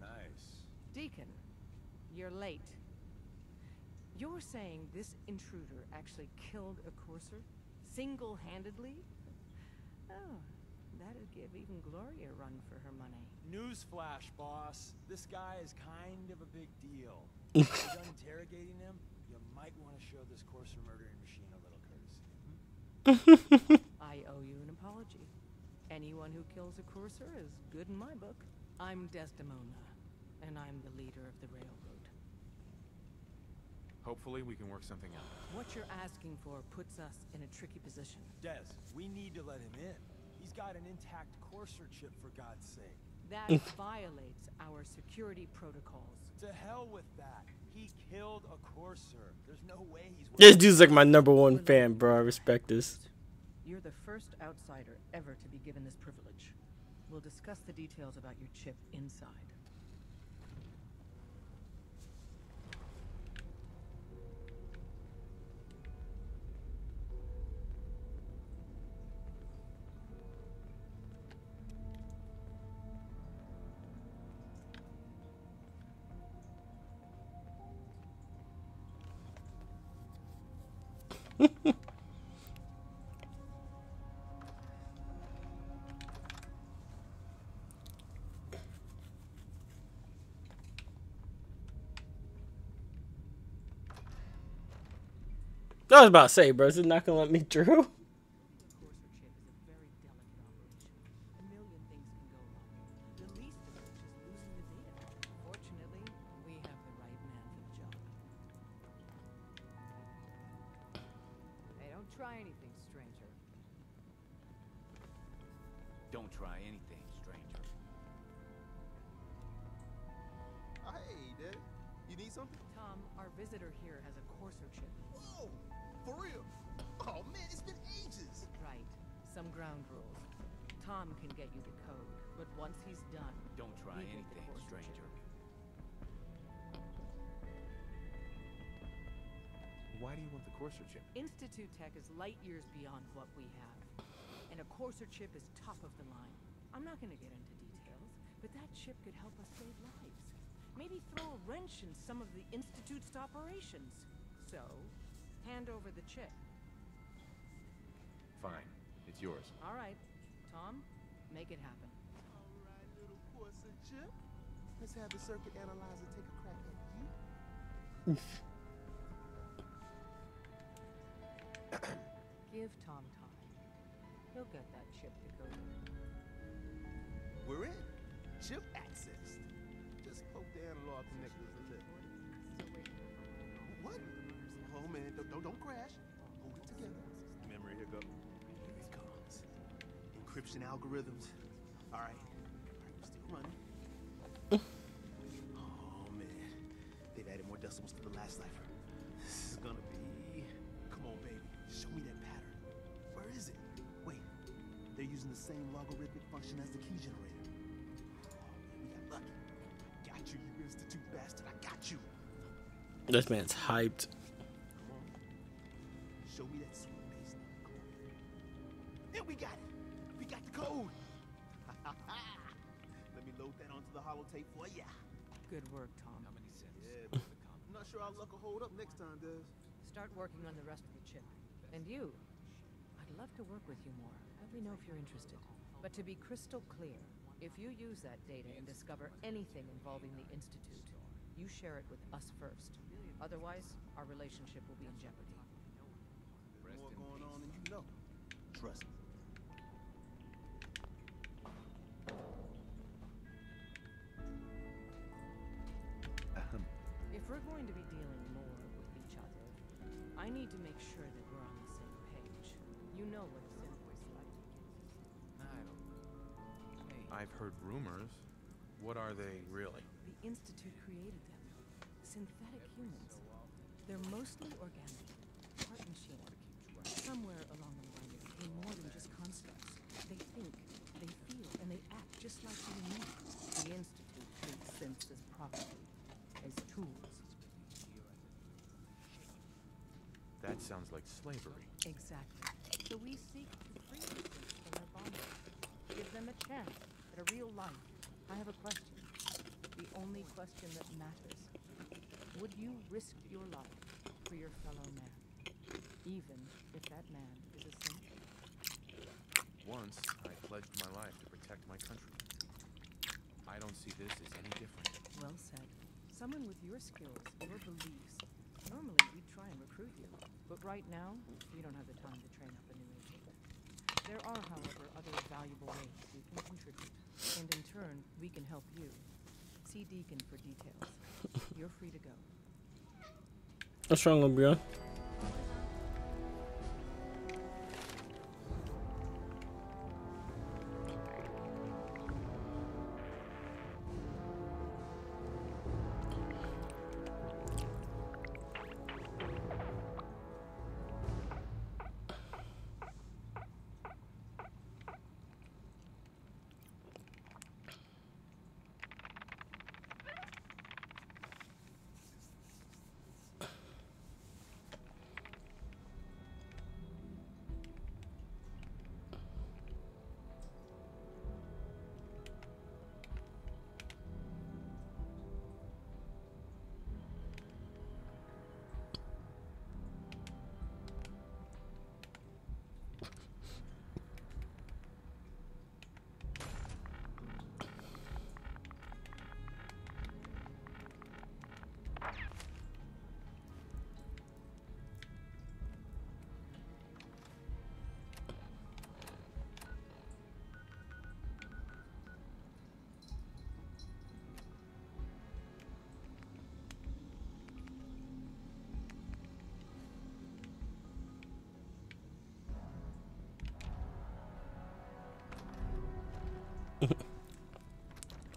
Nice. Deacon, you're late. You're saying this intruder actually killed a Courser? Single-handedly? Oh. That'd give even Glory a run for her money. Newsflash, boss. This guy is kind of a big deal. If you're done interrogating him, you might want to show this Courser murdering machine a little courtesy. I owe you an apology. Anyone who kills a Courser is good in my book. I'm Desdemona, and I'm the leader of the Railroad. Hopefully we can work something out. What you're asking for puts us in a tricky position. Des, we need to let him in. He's got an intact Courser chip, for God's sake. That violates our security protocols. To hell with that. He killed a Courser. There's no way he's... This dude's like my #1 fan, bro. I respect this. You're the first outsider ever to be given this privilege. We'll discuss the details about your chip inside. I was about to say, bro, is it not gonna let me through? Institute tech is light years beyond what we have, and a Courser chip is top of the line. I'm not going to get into details, but that chip could help us save lives. Maybe throw a wrench in some of the Institute's operations. So, hand over the chip. Fine. It's yours. All right. Tom, make it happen. All right, little Courser chip. Let's have the circuit analyzer take a crack at you. Give Tom time. He'll get that chip to go in. We're in. Chip accessed. Just poke the analog connectors a little. What? Oh man, don't crash. Hold it together. Memory hiccup. Here it comes. Encryption algorithms. All right. We're still running. Oh man, they've added more decimals to the last cipher. This is gonna be... Come on, baby. Show me that pattern. Where is it? Wait, they're using the same logarithmic function as the key generator. Oh, man, we got lucky. I got you, you Institute bastard. I got you. This man's hyped. Come on. Show me that sweet base code. Yeah, we got it. We got the code. Let me load that onto the holotape for ya. Good work, Tom. How many cents? Yeah, I'm not sure our luck will hold up next time, Des. Start working on the rest of the chip. And you, I'd love to work with you more. Let me know if you're interested. But to be crystal clear, if you use that data and discover anything involving the Institute, you share it with us first. Otherwise, our relationship will be in jeopardy. More going on than you know. Trust me. If we're going to be dealing more with each other, I need to make sure that we're on the same page. You know what Synth was like. I don't know. Hey. I've heard rumors. What are they, really? The Institute created them. Synthetic humans. They're mostly organic. Part machine. Somewhere along the line, they became more than just constructs. They think, they feel, and they act just like human beings. The Institute treats synths as property, as tools. That sounds like slavery. Exactly. So we seek to free them from their bondage. Give them a chance at a real life. I have a question. The only question that matters. Would you risk your life for your fellow man? Even if that man is a saint? Once, I pledged my life to protect my country. I don't see this as any different. Well said. Someone with your skills, your beliefs. Normally, we'd try and recruit you. But right now, you don't have the time to train up a new agent. There are, however, other valuable ways we can contribute. And in turn, we can help you. See Deacon for details. You're free to go. What's wrong, Umbreon?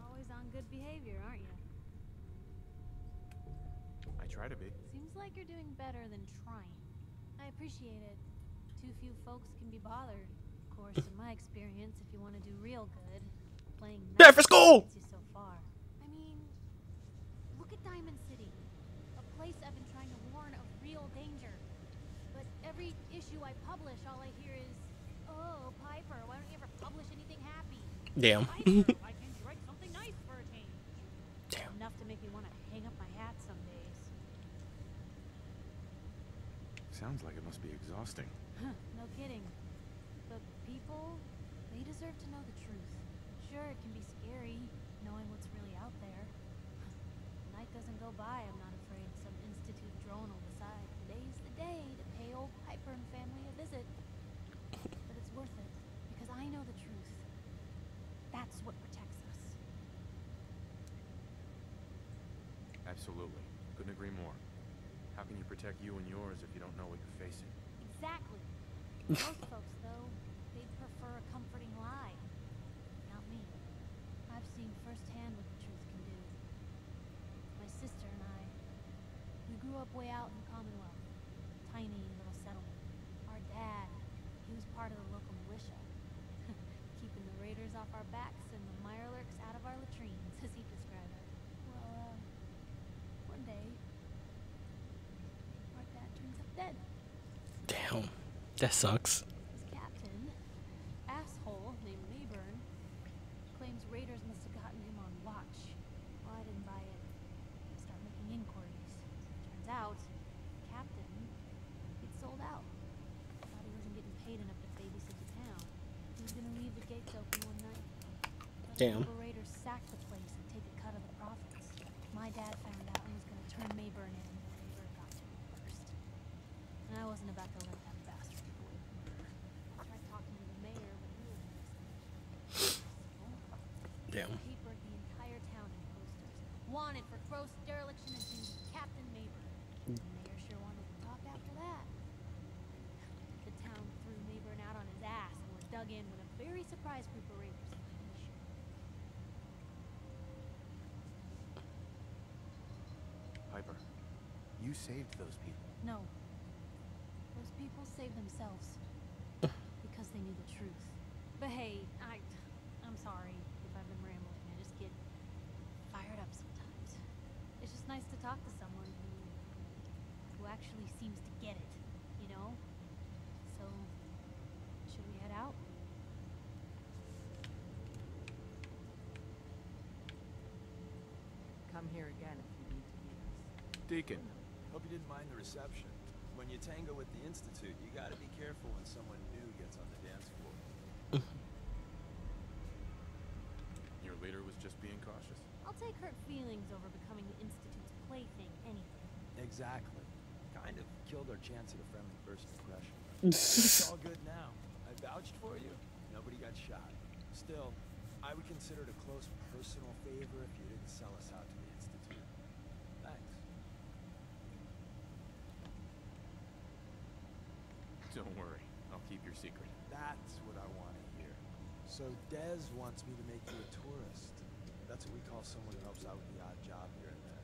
Always on good behavior, aren't you? I try to be. Seems like you're doing better than trying. I appreciate it. Too few folks can be bothered. Of course, in my experience, if you want to do real good, playing yeah for school gets you so far. I mean, look at Diamond City, a place I've been trying to warn of real danger. But every issue I publish, all I hear is, "Oh, Piper, why don't you ever publish anything happy?" Damn. Damn. Enough to make me want to hang up my hat some days. Sounds like it must be exhausting. Huh, no kidding. But people, they deserve to know the truth. Sure, it can be scary knowing what's really out there. The night doesn't go by, I'm not afraid some Institute drone will decide today's the day to pay old Piper and family a visit. But it's worth it, because I know the truth. That's what protects us. Absolutely. Couldn't agree more. How can you protect you and yours if you don't know what you're facing? Exactly. Most folks, though, they'd prefer a comforting lie. Not me. I've seen firsthand what the truth can do. My sister and I, we grew up way out in the Commonwealth. Tiny little settlement. Our dad, he was part of the local militia. Keeping the raiders off our backs and the mirelurks out of our latrines, as he described it. Well, one day, our dad turns up dead. Damn, that sucks. His captain, asshole named Mayburn, claims raiders must have gotten him on watch. Well, I didn't buy it. I start making inquiries. Turns out, the captain, he'd sold out. Thought he wasn't getting paid enough to babysit the town. He was gonna leave the gates open one night. Damn. The raiders sacked the place and take a cut of the profits. My dad found out and was gonna turn Mayburn in. Mayburn got to him first. And I wasn't about to let that bastard go. I tried talking to the mayor, but he was next. Damn. He papered the entire town in posters. Wanted for gross dereliction of duty, Captain Mayburn. The mayor sure wanted to talk after that. The town threw Mayburn out on his ass. Dug in with a very surprised group of raiders. Piper, you saved those people. No. Those people saved themselves. Because they knew the truth. But hey, I'm sorry if I've been rambling. I just get fired up sometimes. It's just nice to talk to someone who actually seems to get it, you know? So, should we head out? Come here again if you need to meet us. Deacon, hope you didn't mind the reception. When you tango with the Institute, you gotta be careful when someone new gets on the dance floor. cautious. I'll take hurt feelings over becoming the Institute's plaything anyway. Exactly. Kind of killed our chance at a friendly first impression. It's all good now. I vouched for you. Nobody got shot. Still, I would consider it a close personal favor if you didn't sell us out to the Institute. Thanks. Don't worry. I'll keep your secret. That's what I want to hear. So Des wants me to make you a tourist. That's what we call someone who helps out with the odd job here and there.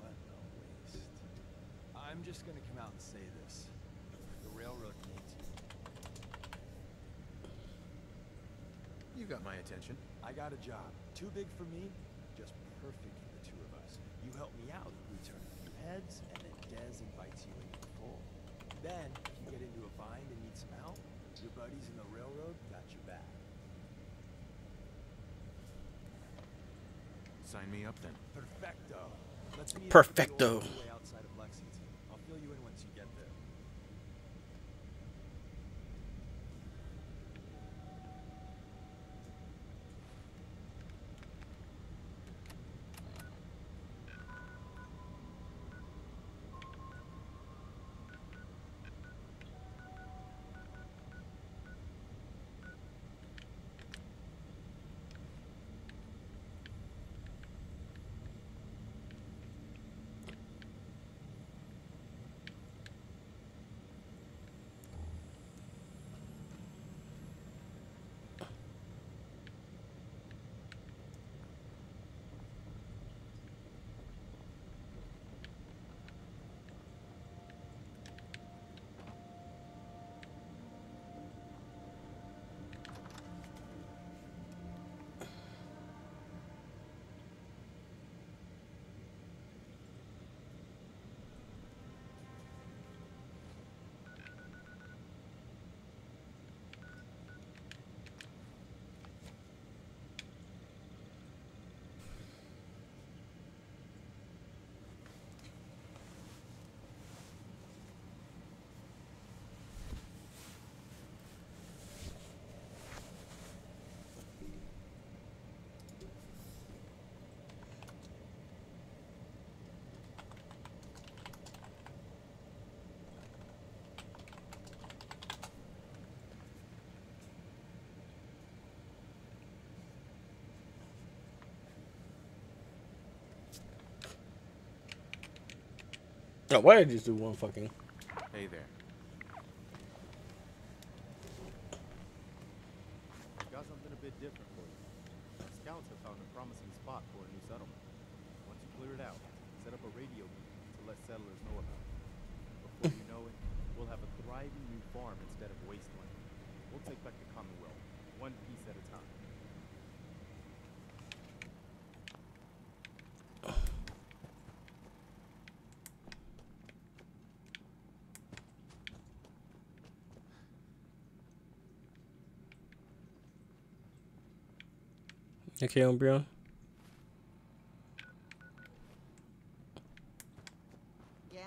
What a waste. I'm just going to come out and say this. The Railroad needs you. You got my attention. I got a job. Too big for me, just perfect for the two of us. You help me out, we turn a few heads, and then Des invites you into the fold. Then, if you get into a bind and need some help, your buddies in the Railroad got your back. Sign me up then. Perfecto. Let's meet perfecto. Up way outside of Lexington. I'll fill you in once you get there. Oh, why did I just do one fucking? Hey there. Got something a bit different for you. Our scouts have found a promising spot for a new settlement. Once you clear it out, set up a radio beacon to let settlers know about it. Before you know it, we'll have a thriving new farm instead of wasteland. We'll take back the Commonwealth, one piece at a time. Okay, Umbreon. Yeah.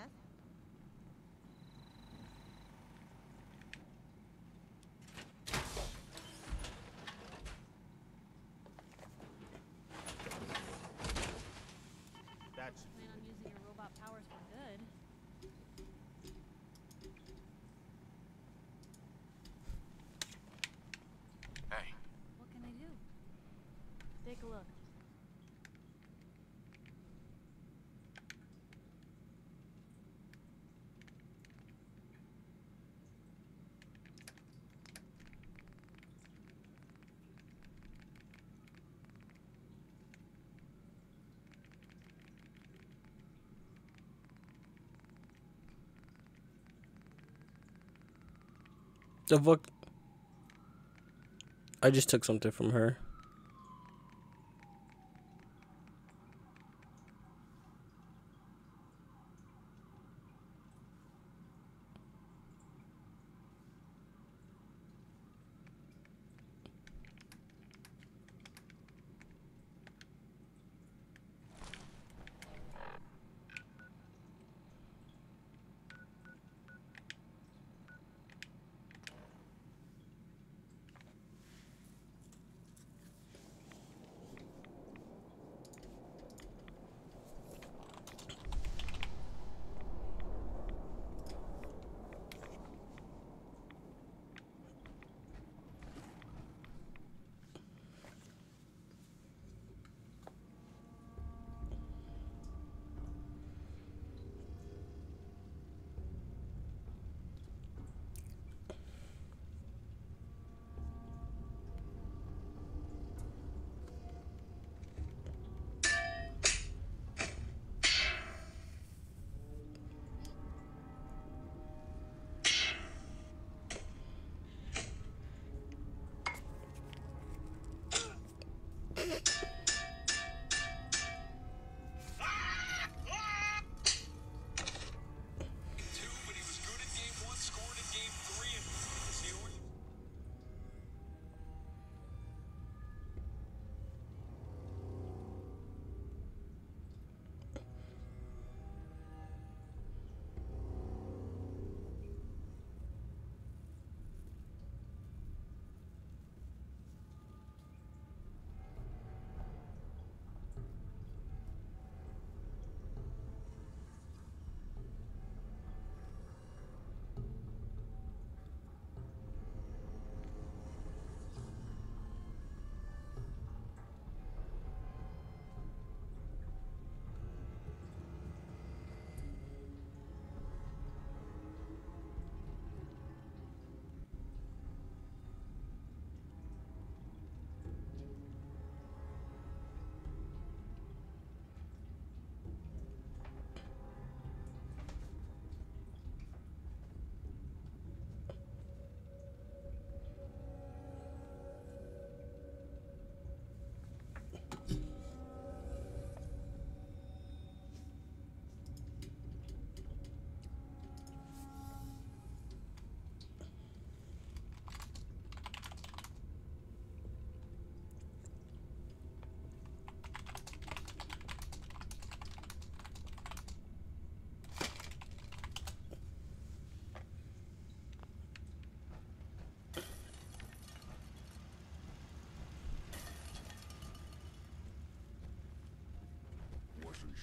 That's plan on using your robot powers for good. Hey. What can I do? Take a look. The fuck? I just took something from her.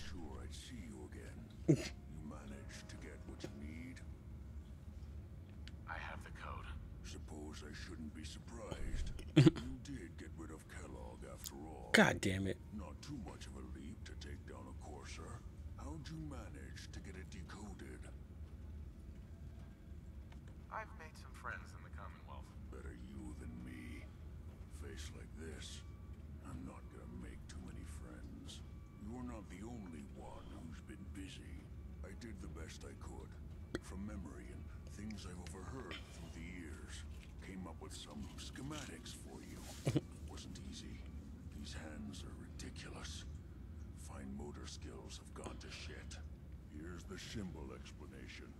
sure I'd see you again. You managed to get what you need? I have the code. Suppose I shouldn't be surprised. You did get rid of Kellogg after all. God damn it. Not too much of a leap to take down a Courser. How'd you manage to get it decoded? I've made some friends in the Commonwealth. Better you than me. Face like this, I'm not gonna make too many friends. You're not the only one who's been busy. I did the best I could. From memory and things I've overheard through the years, came up with some schematics for you. It wasn't easy. These hands are ridiculous. Fine motor skills have gone to shit. Here's the symbol explanation.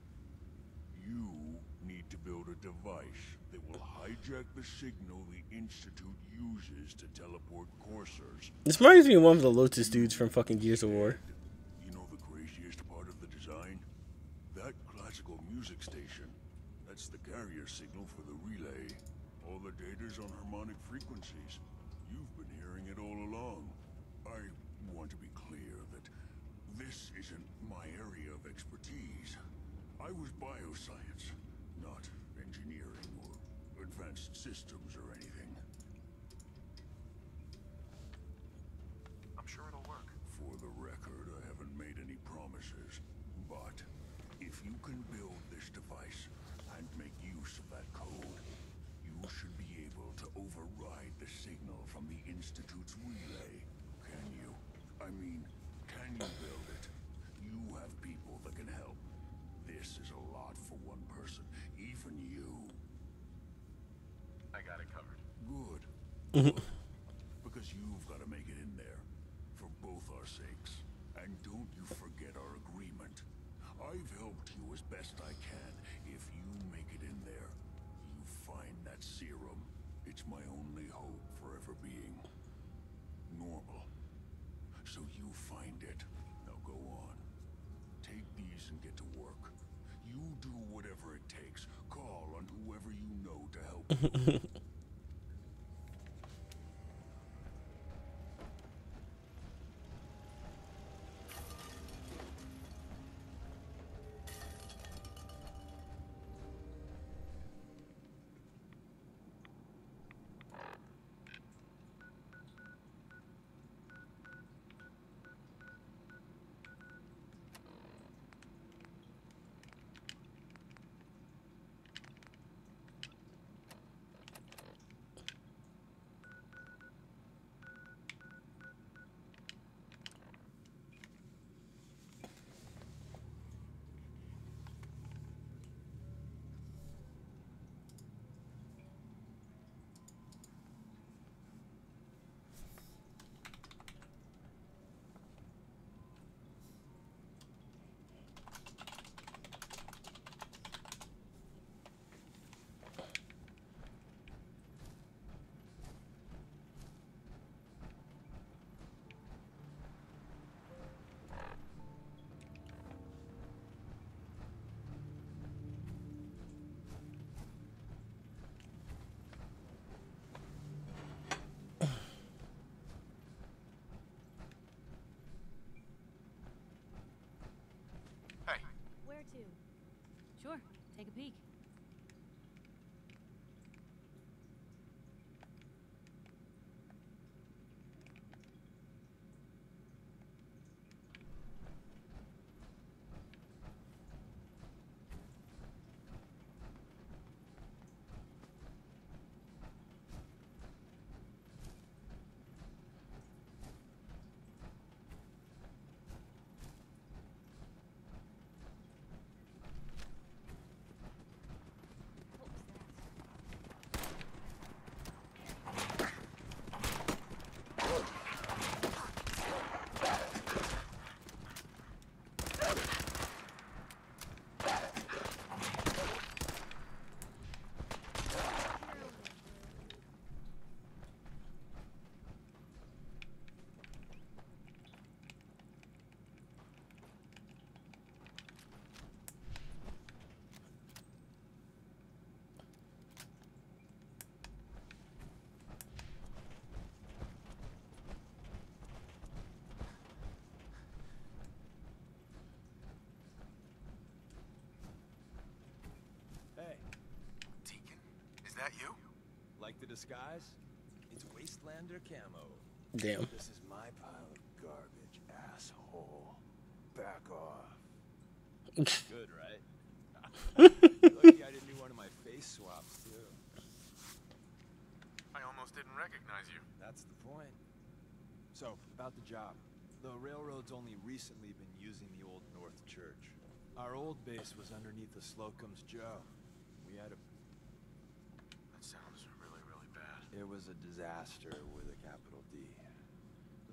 You need to build a device that will hijack the signal the Institute uses to teleport Coursers. This reminds me of one of the Lotus dudes from fucking Gears of War. You know the craziest part of the design? That classical music station. That's the carrier signal for the relay. All the data's on harmonic frequencies. You've been hearing it all along. I want to be clear that this isn't my area of expertise. I was bioscience, not engineering or advanced systems or anything. I'm sure it'll work. For the record, I haven't made any promises, but if you can build this device and make use of that code, you should be able to override the signal from the Institute's relay. Can you? I mean, can you build it? You have people that can help. This is a lot for one person, even you. I got it covered. Good. Good. Because you've got to make it in there. For both our sakes. And don't you forget our agreement. I've helped you as best I can. If you make it in there, you find that serum. It's my only hope for ever being normal. So you find it. Now go on. Take these and get to work. You do whatever it takes. Call on whoever you know to help you. Sure, take a peek. disguise? It's Wastelander camo. Damn. This is my pile of garbage, asshole. Back off. Good, right? Lucky I didn't do one of my face swaps, too. I almost didn't recognize you. That's the point. So, about the job. The Railroad's only recently been using the old North Church. Our old base was underneath the Slocum's Joe. We had a... That sounds really, really bad. It was a disaster with a capital D.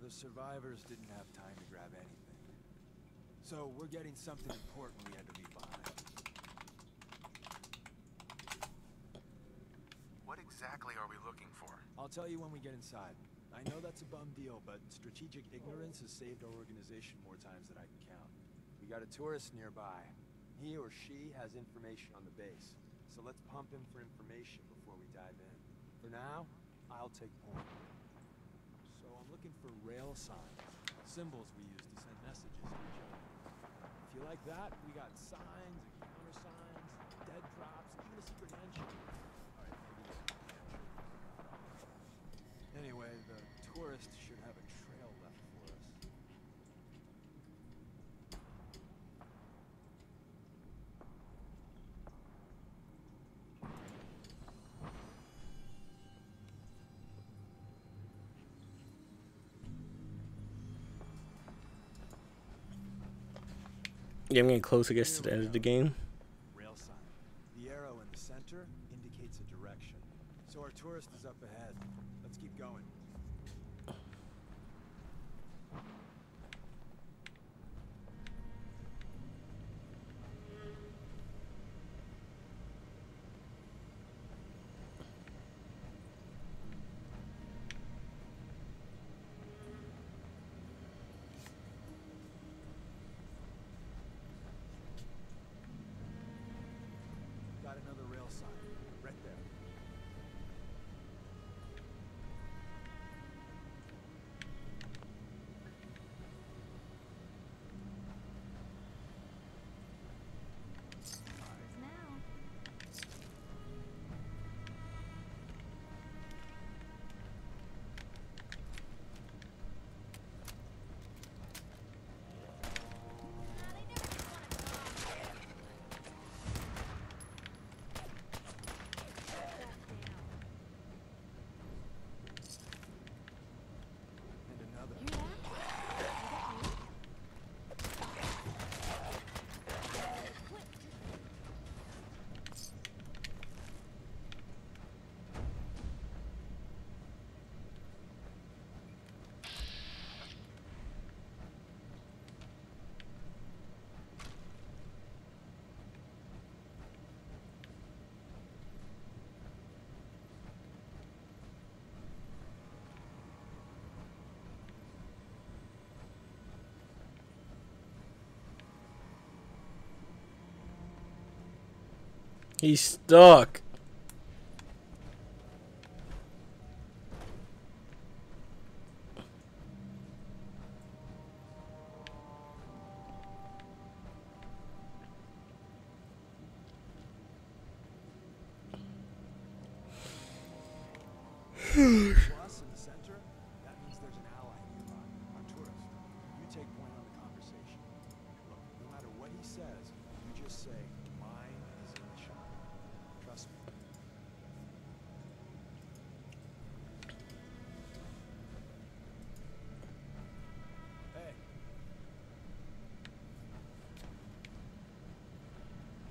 The survivors didn't have time to grab anything. So we're getting something important we had to leave behind. What exactly are we looking for? I'll tell you when we get inside. I know that's a bum deal, but strategic ignorance has saved our organization more times than I can count. We got a tourist nearby. He or she has information on the base, so let's pump him for information before we dive in. For now, I'll take point. So I'm looking for rail signs, symbols we use to send messages to each other. If you like that, we got signs, counter signs, dead drops, even a secret entry. All right, maybe a secret entry. Anyway, the tourist should have a trail left for us. Yeah, I'm getting close, I guess, to the end of the game. Rail sign. The arrow in the center indicates a direction. So our tourist is up ahead. Let's keep going. Another rail sign, right there. He's stuck.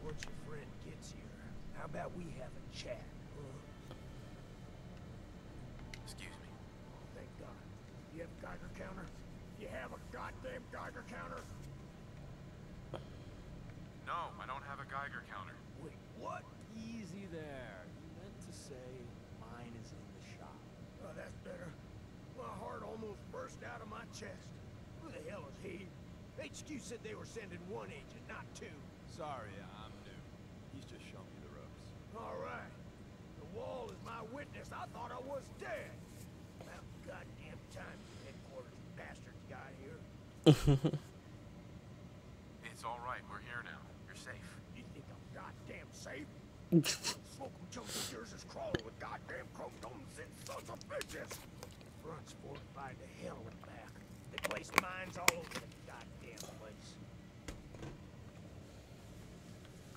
Once your friend gets here, how about we have a chat? Excuse me. Thank God. You have a Geiger counter? You have a goddamn Geiger counter? No, I don't have a Geiger counter. Wait, what? Easy there. You meant to say mine is in the shop. Oh, that's better. My heart almost burst out of my chest. Who the hell is he? HQ said they were sending one agent, not two. Sorry, I'm new. He's just showing me the ropes. All right. The wall is my witness. I thought I was dead. About goddamn time the headquarters bastards got here. It's all right. We're here now. You're safe. You think I'm goddamn safe? Smoke with yours is crawling with goddamn chromosomes Purchase. Front by the hell and back. They placed mines all over the goddamn place.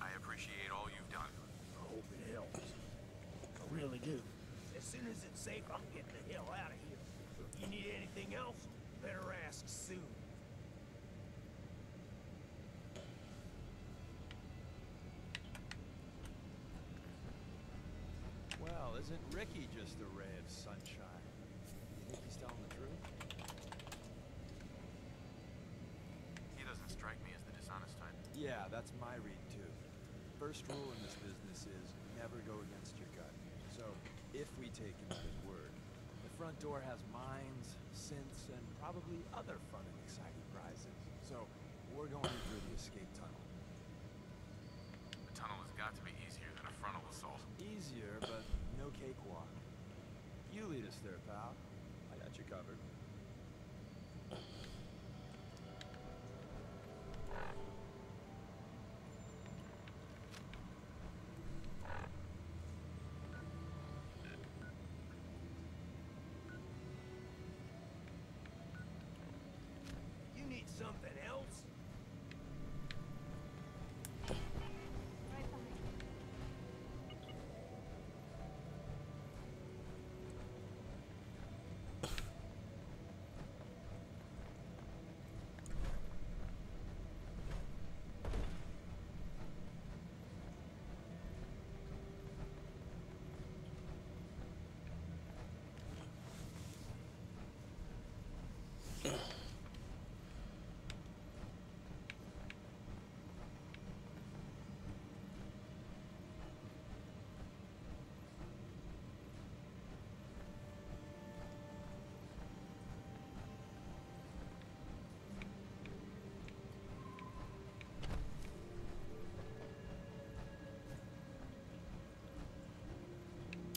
I appreciate all you've done. I hope it helps. I really do. As soon as it's safe, I'm getting the hell out of here. You need anything else? Better ask soon. Well, isn't Ricky just a ray of sunshine? You think he's telling the truth? He doesn't strike me as the dishonest type. Yeah, that's my read too. First rule in this business is never go against your gut. So, if we take him at his word, the front door has mines, synths, and probably other fun and exciting prizes. So, we're going through the escape tunnel. The tunnel has got to be easier than a frontal assault. Easier, but no cakewalk. You lead us there, pal. I got you covered.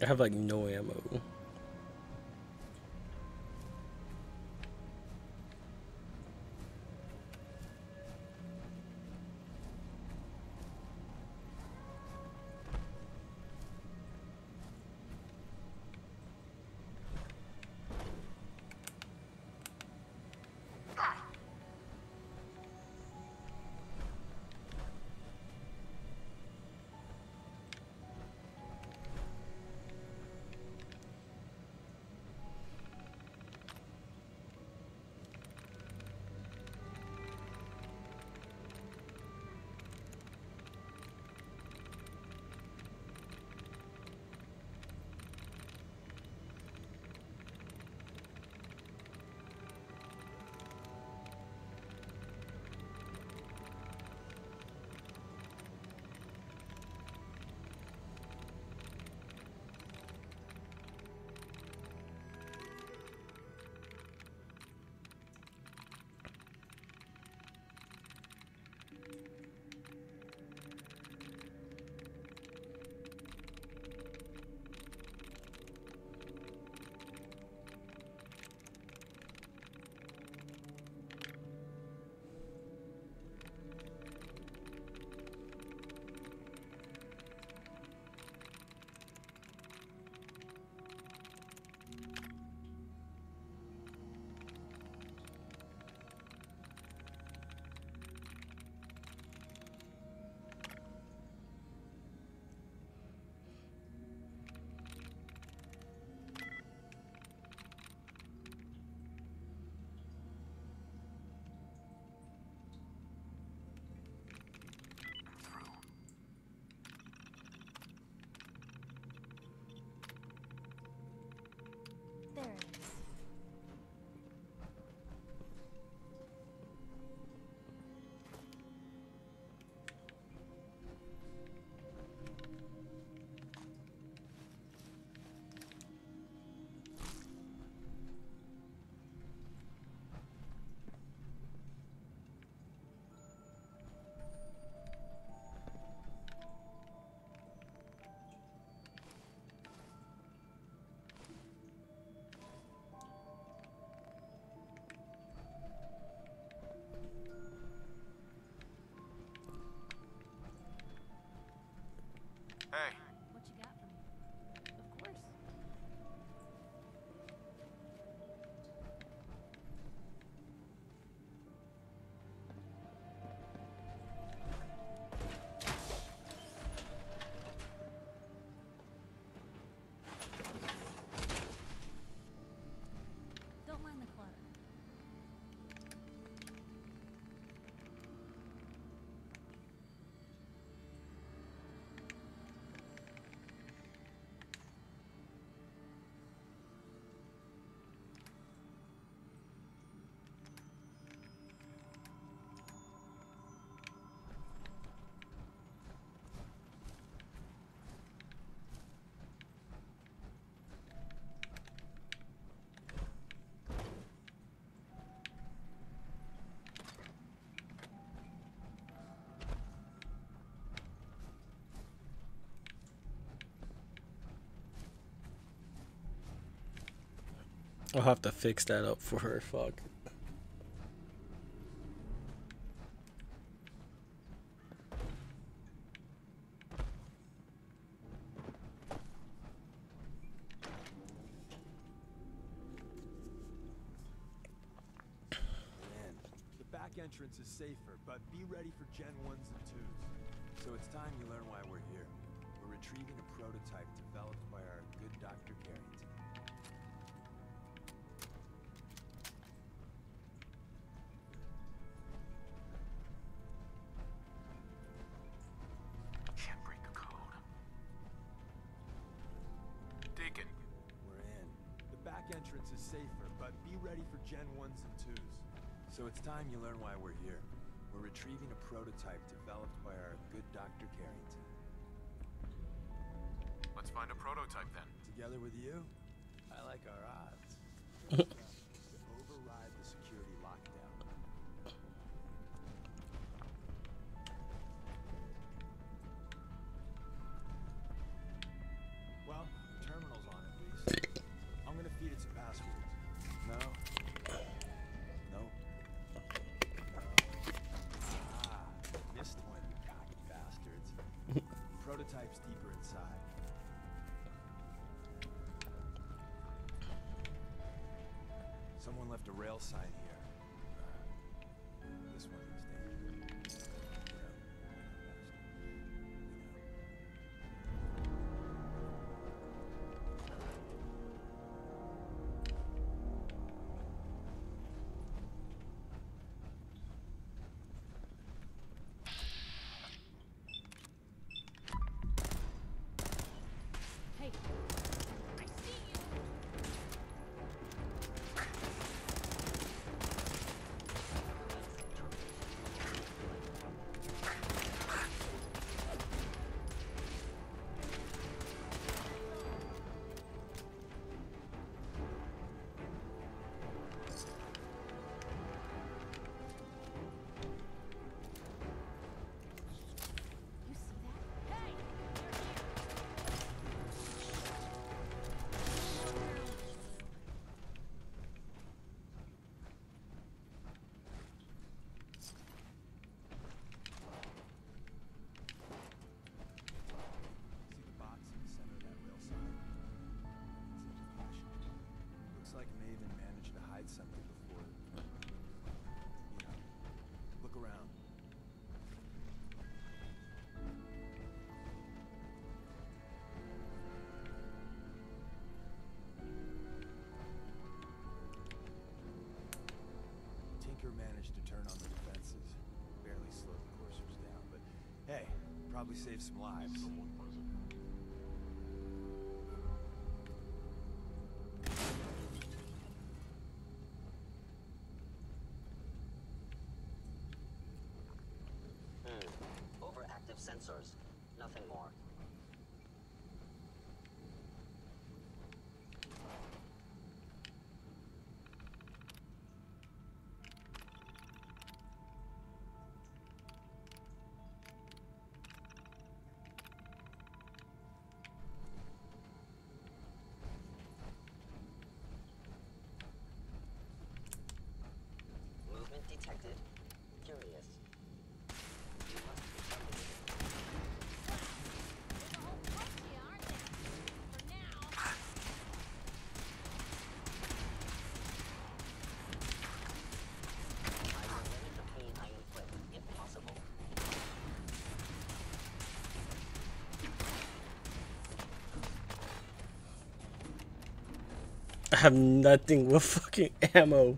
I have like no ammo. Hey. What you got for me? Of course. I'll have to fix that up for her, fuck. Entrance is safer, but be ready for Gen 1s and 2s. So it's time you learn why we're here. We're retrieving a prototype developed by our good Dr. Carrington. Can't break the code. Deacon. We're in. The back entrance is safer, but be ready for Gen 1s and 2s. So it's time you learn why we're here. We're retrieving a prototype developed by our good Dr. Carrington. Let's find a prototype then. Together with you, I like our odds. To override the security lockdown. Well, the terminal's on at least. I'm gonna feed it some passwords. No. Prototypes deeper inside. Someone left a rail sign here. This one is dangerous. Like Maven managed to hide something before. You know, look around. Tinker managed to turn on the defenses, barely slowed the coursers down, but hey, probably saved some lives. Sensors, nothing more. Movement detected. Curious. I have nothing with fucking ammo.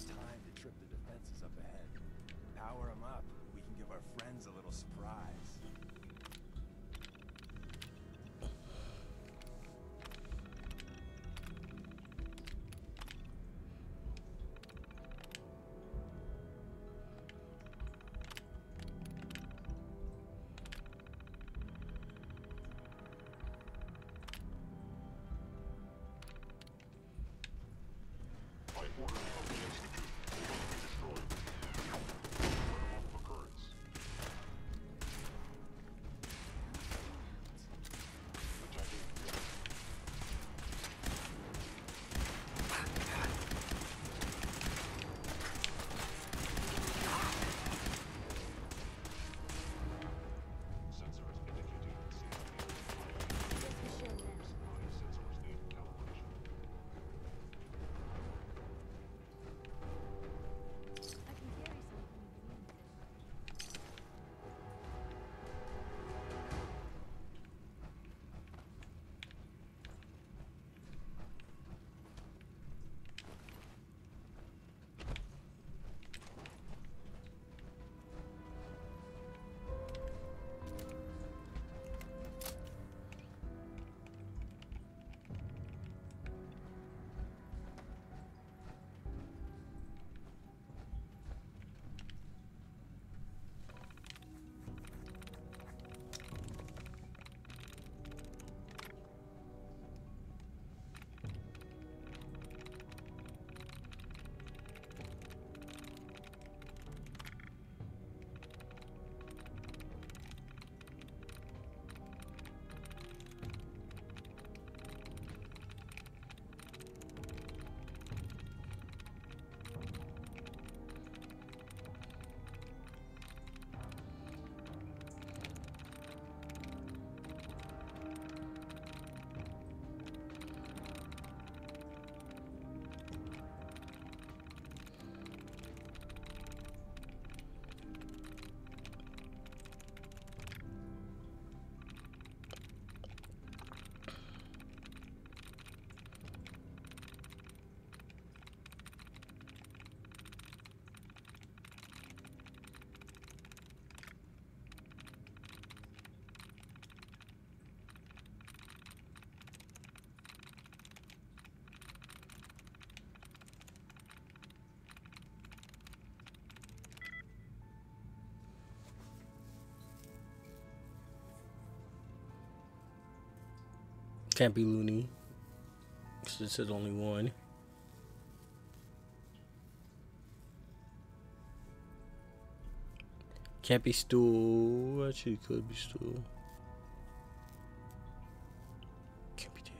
Just time to trip the defenses up ahead. Power them up. We can give our friends a little surprise. Can't be loony. This is only one. Can't be stool. Actually, could be stool. Can't be dandy.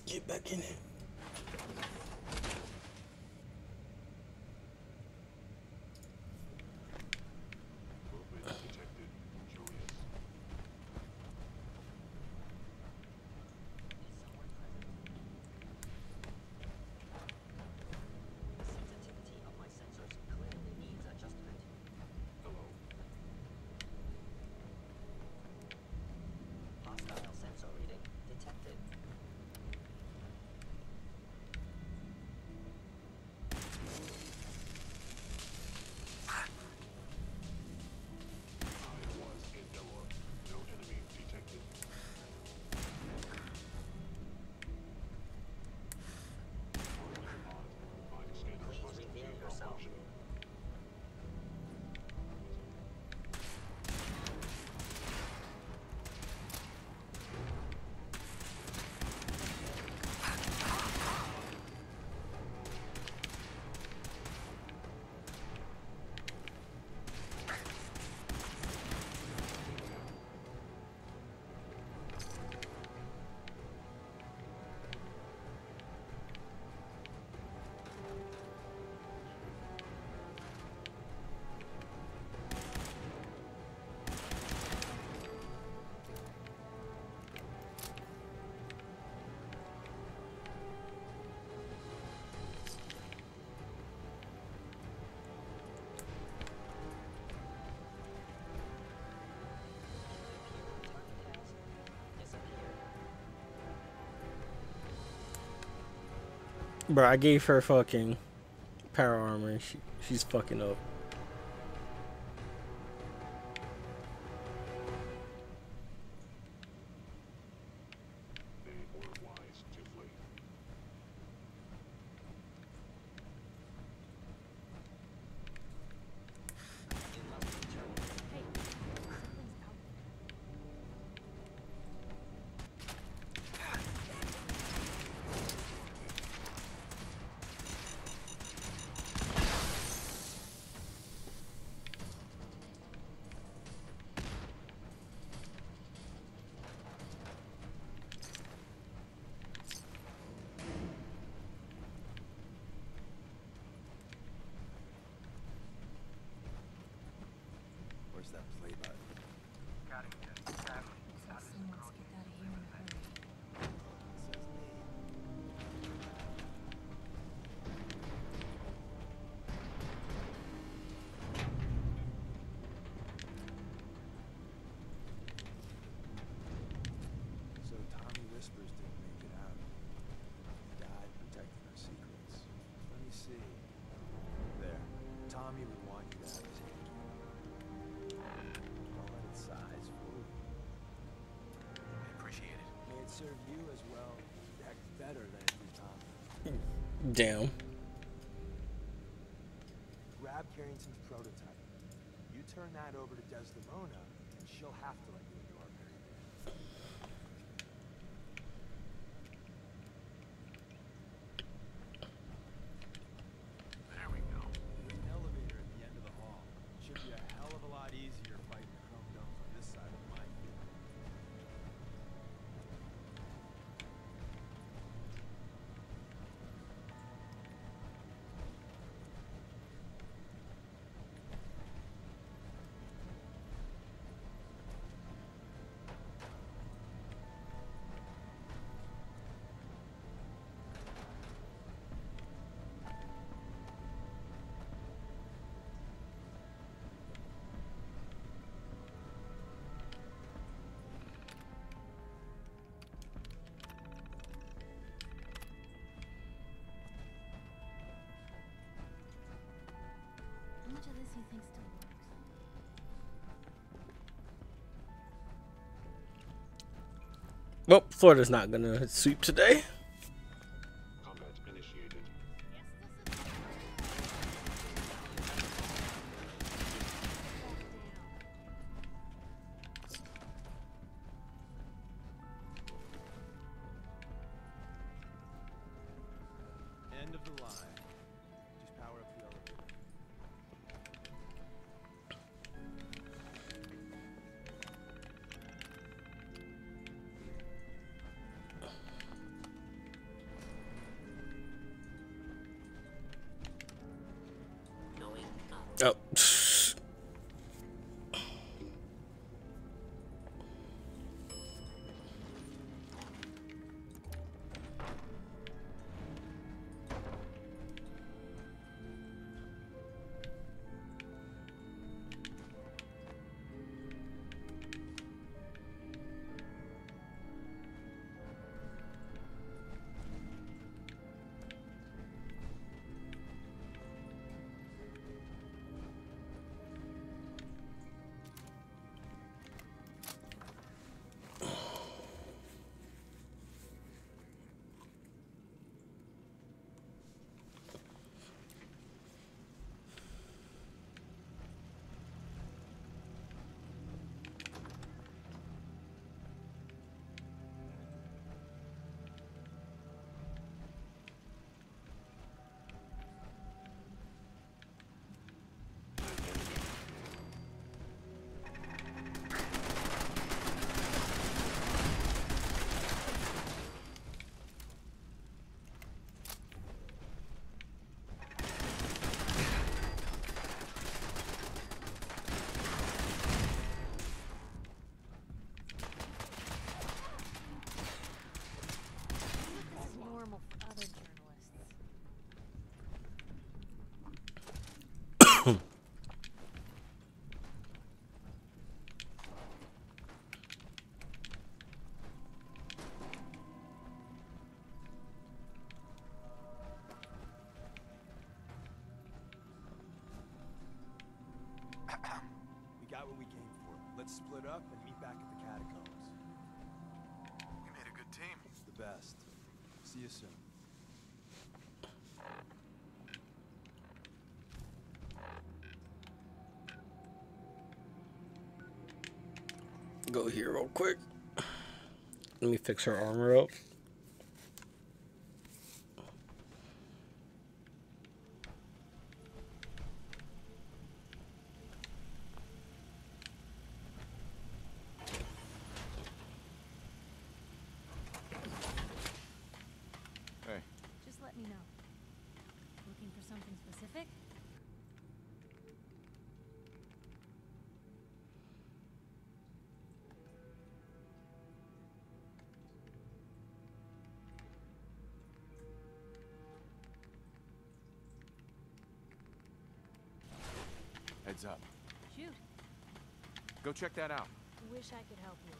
Let's get back in it. Bro, I gave her fucking power armor and she's fucking up. Damn. Grab Carrington's prototype. You turn that over to Desdemona, and she'll have to let you in your area. There we go. There's an elevator at the end of the hall. It should be a hell of a lot easier fighting the chrome dome on this side of my field. Much of this you think still works? Well, Florida's not gonna sweep today. Combat initiated. End of the line. Just power up the elevator. Oh. Split up and meet back at the catacombs. We made a good team. The best. See you soon. Go here real quick. Let me fix her armor up. Up. Shoot. Go check that out. Wish I could help you.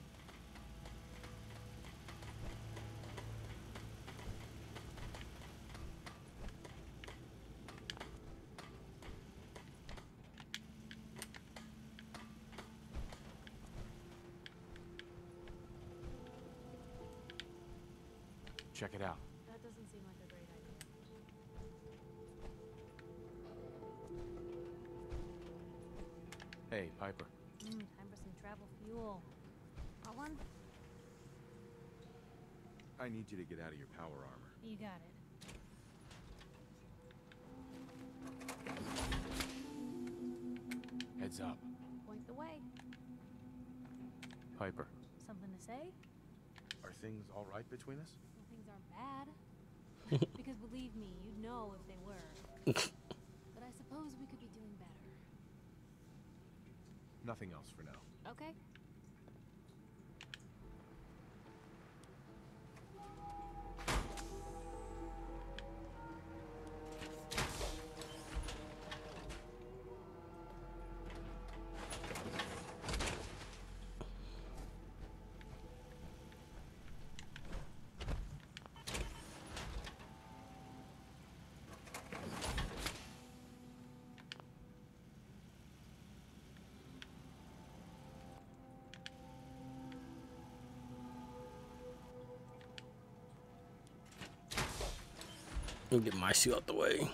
Check it out. That doesn't seem like a great idea. Hey, Piper. Time for some travel fuel. Want one? I need you to get out of your power armor. You got it. Heads up. Point the way. Piper. Something to say? Are things all right between us? Well, things aren't bad. Because believe me, you'd know if they were. But I suppose we could be doing better. Nothing else for now. Okay. Let me get my suit out the way.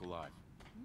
look alive. Mm-hmm.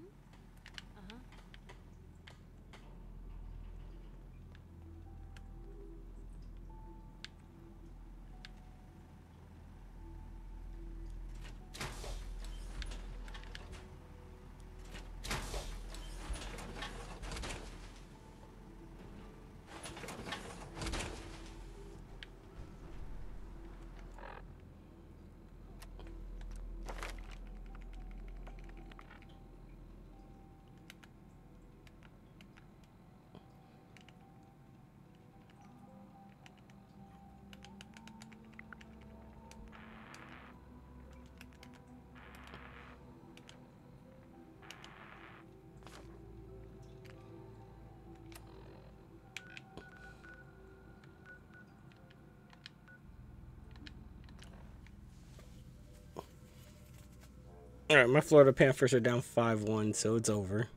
All right, my Florida Panthers are down 5-1, so it's over.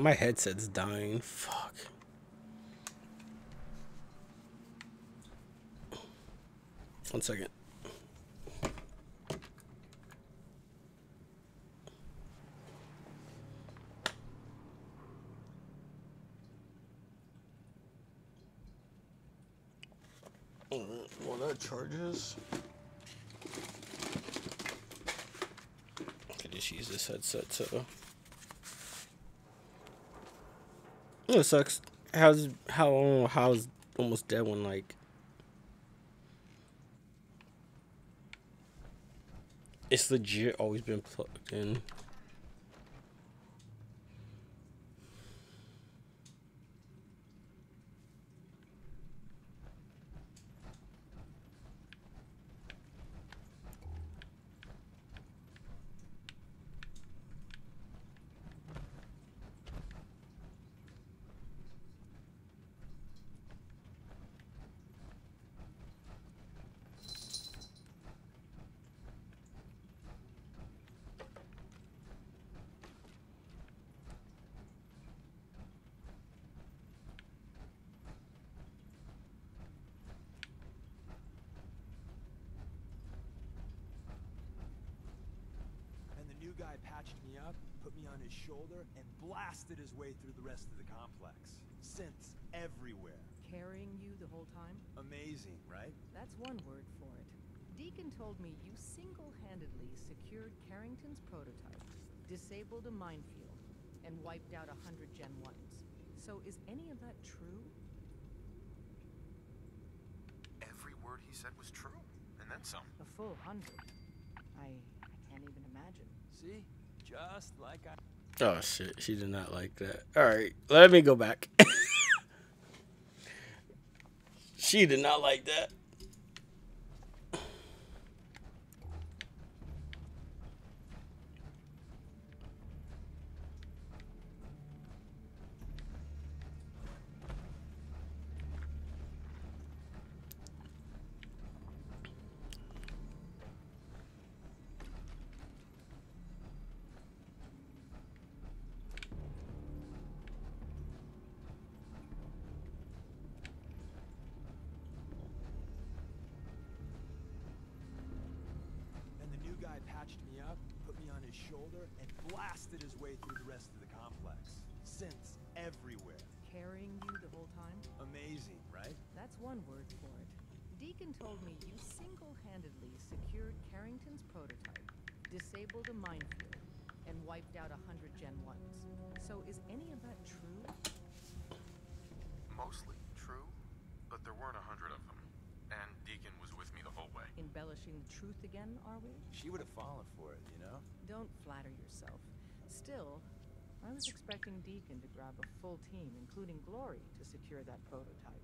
My headset's dying. Fuck. One second. Well, that charges. I could just use this headset to. It sucks. How's almost dead when like it's legit always been plugged in. Shoulder and blasted his way through the rest of the complex. Synths everywhere. Carrying you the whole time? Amazing, right? That's one word for it. Deacon told me you single-handedly secured Carrington's prototype, disabled a minefield, and wiped out 100 Gen 1s. So is any of that true? Every word he said was true, and then some. A full 100. I can't even imagine. See? Just like I... Oh shit, she did not like that. Alright, let me go back. She did not like that. carrying you the whole time? Amazing, right? That's one word for it. Deacon told me you single-handedly secured Carrington's prototype, disabled a minefield, and wiped out 100 Gen 1s. So is any of that true? Mostly true, but there weren't 100 of them. And Deacon was with me the whole way. Embellishing the truth again, are we? She would have fallen for it, you know? Don't flatter yourself. Still, I was expecting Deacon to grab a full team, including Glory, to secure that prototype.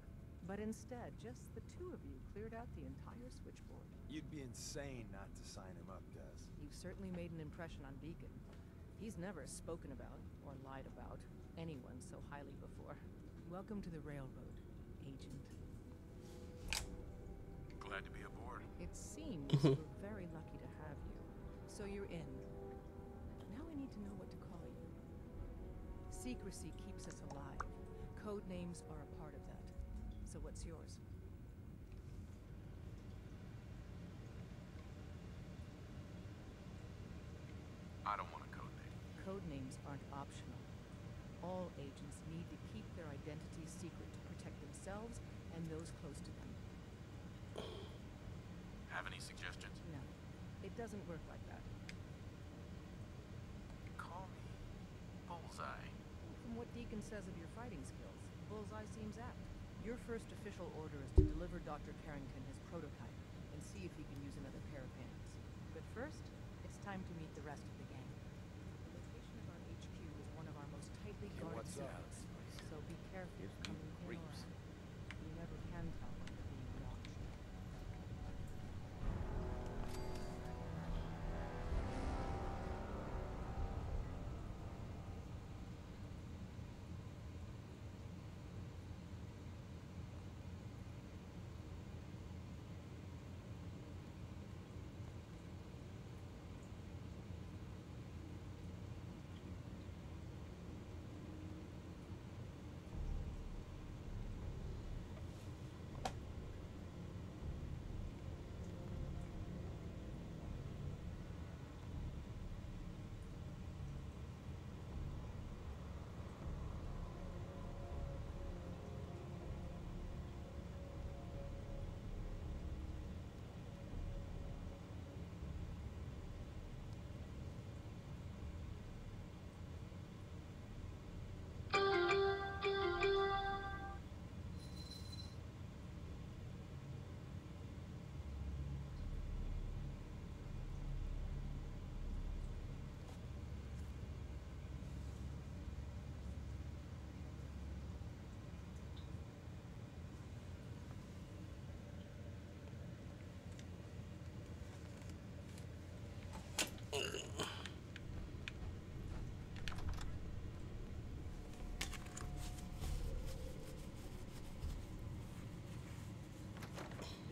But instead, just the two of you cleared out the entire switchboard. You'd be insane not to sign him up, Des. You've certainly made an impression on Deacon. He's never spoken about, or lied about, anyone so highly before. Welcome to the Railroad, Agent. Glad to be aboard. It seems we're very lucky to have you. So you're in. Now I need to know what to call you. Secrecy keeps us alive. Code names are a part of that. So what's yours? I don't want a code name. Code names aren't optional. All agents need to keep their identities secret to protect themselves and those close to them. Have any suggestions? No. It doesn't work like that. Call me Bullseye. From what Deacon says of your fighting skills, Bullseye seems apt. Your first official order is to deliver Dr. Carrington his prototype and see if he can use another pair of hands. But first, it's time to meet the rest of the gang. The location of our HQ is one of our most tightly guarded secrets, so be careful coming in or out. You never can tell.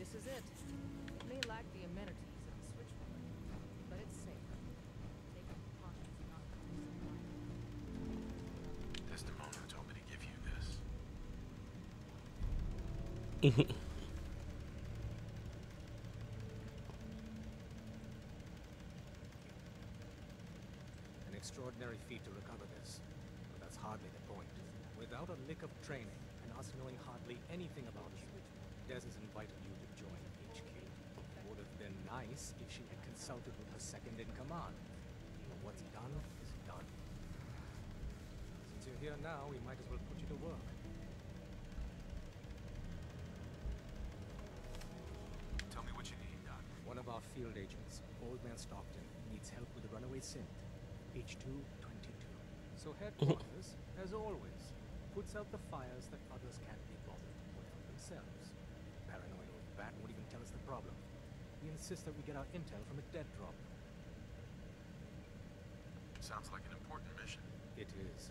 This is it. It may lack the amenities of the switchboard, but it's safe. Take precautions not to disappoint. Desdemona told me to give you this. Extraordinary feat to recover this, but that's hardly the point. Without a lick of training, and us knowing hardly anything about you, Des has invited you to join HQ. It would have been nice if she had consulted with her second-in-command. But what's done is done. Since you're here now, we might as well put you to work. Tell me what you need, Doc. One of our field agents, Old Man Stockton, needs help with the runaway synth. H2-22. So headquarters, as always, puts out the fires that others can't be bothered to put out themselves. Paranoid old bat won't even tell us the problem. We insist that we get our intel from a dead drop. Sounds like an important mission. It is.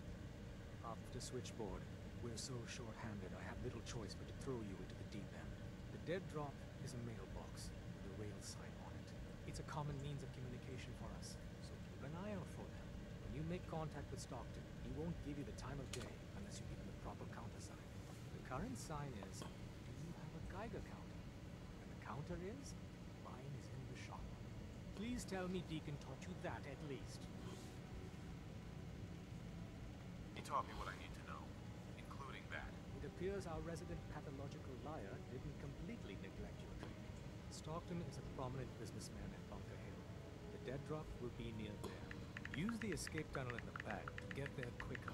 After Switchboard, we're so short-handed I have little choice but to throw you into the deep end. The dead drop is a mailbox with a rail sign on it. It's a common means of communication for us. An eye out for them. When you make contact with Stockton, he won't give you the time of day unless you give him the proper countersign. The current sign is, do you have a Geiger counter? And the counter is, mine is in the shop. Please tell me Deacon taught you that at least. He taught me what I need to know, including appears our resident pathological liar didn't completely neglect your training. Stockton is a prominent businessman at Bunker Hill. The dead drop will be near there. Use the escape tunnel in the back to get there quicker.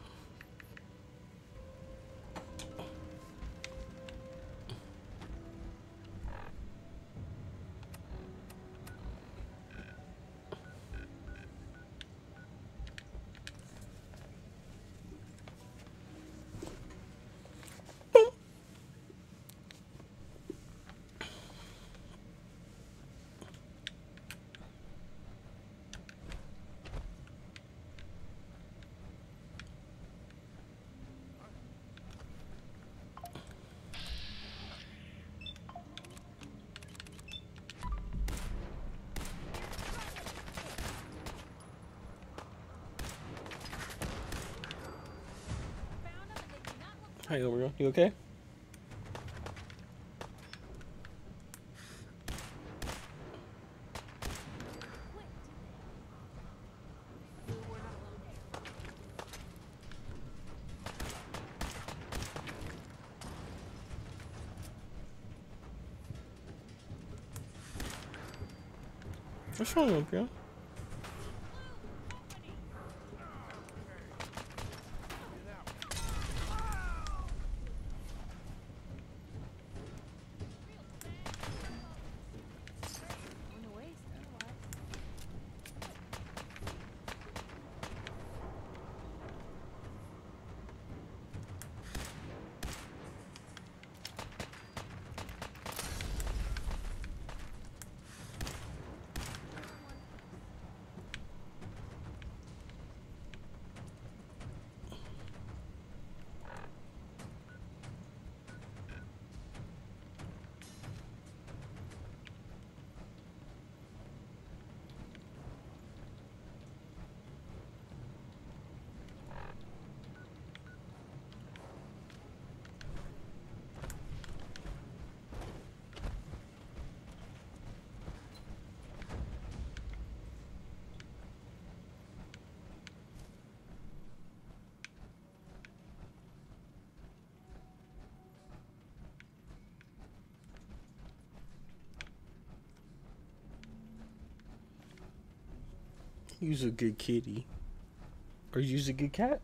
Hi, Umbreon. You okay? What's wrong, Umbreon? You's a good kitty. Or you's a good cat?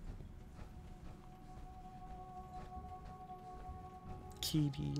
Kitty.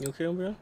You okay, Umbreon?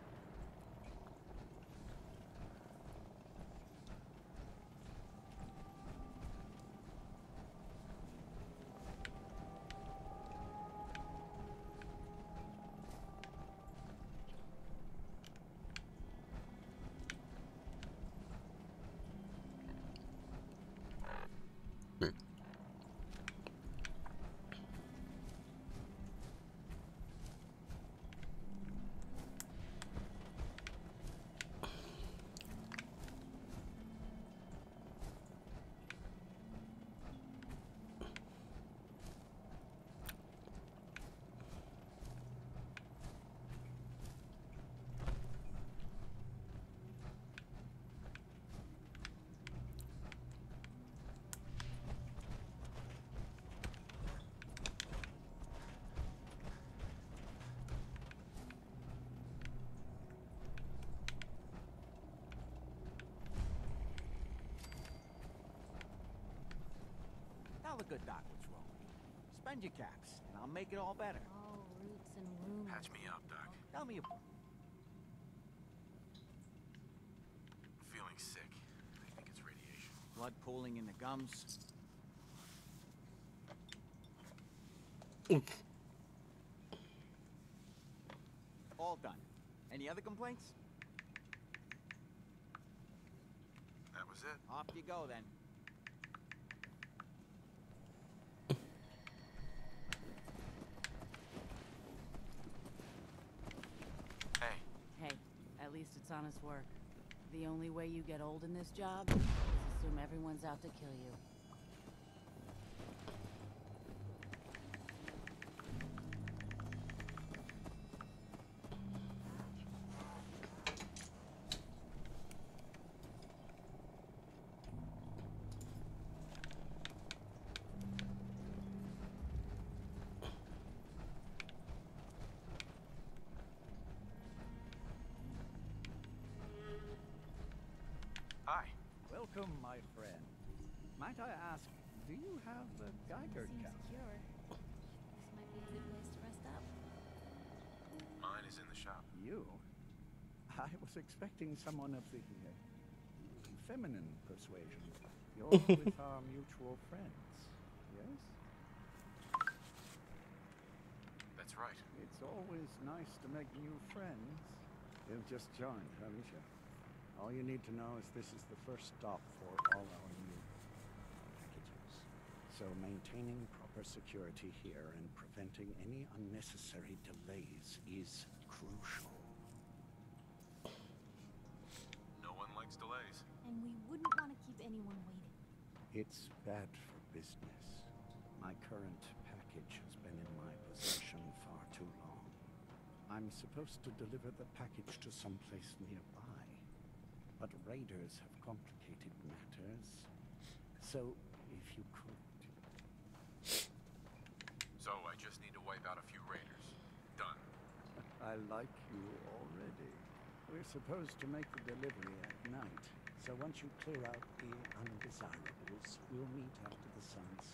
Tell the good doc what's wrong. Spend your caps, and I'll make it all better. Oh, roots and wounds. Patch me up, Doc. Tell me about it. Feeling sick. I think it's radiation. Blood pooling in the gums. Well done. Any other complaints? That was it. Off you go then. Hey, at least it's honest work. The only way you get old in this job is assume everyone's out to kill you. Welcome, my friend. Might I ask, do you have a Geiger count? Secure. This might be a good place to rest up. Mine is in the shop. You? I was expecting someone of the feminine persuasion. You're with our mutual friends, yes? That's right. It's always nice to make new friends. You've just joined, haven't you? All you need to know is this is the first stop for all our new packages. So maintaining proper security here and preventing any unnecessary delays is crucial. No one likes delays. And we wouldn't want to keep anyone waiting. It's bad for business. My current package has been in my possession far too long. I'm supposed to deliver the package to someplace nearby. But raiders have complicated matters, so if you could... So I just need to wipe out a few raiders. Done. I like you already. We're supposed to make the delivery at night, so once you clear out the undesirables, we'll meet after the sun sets.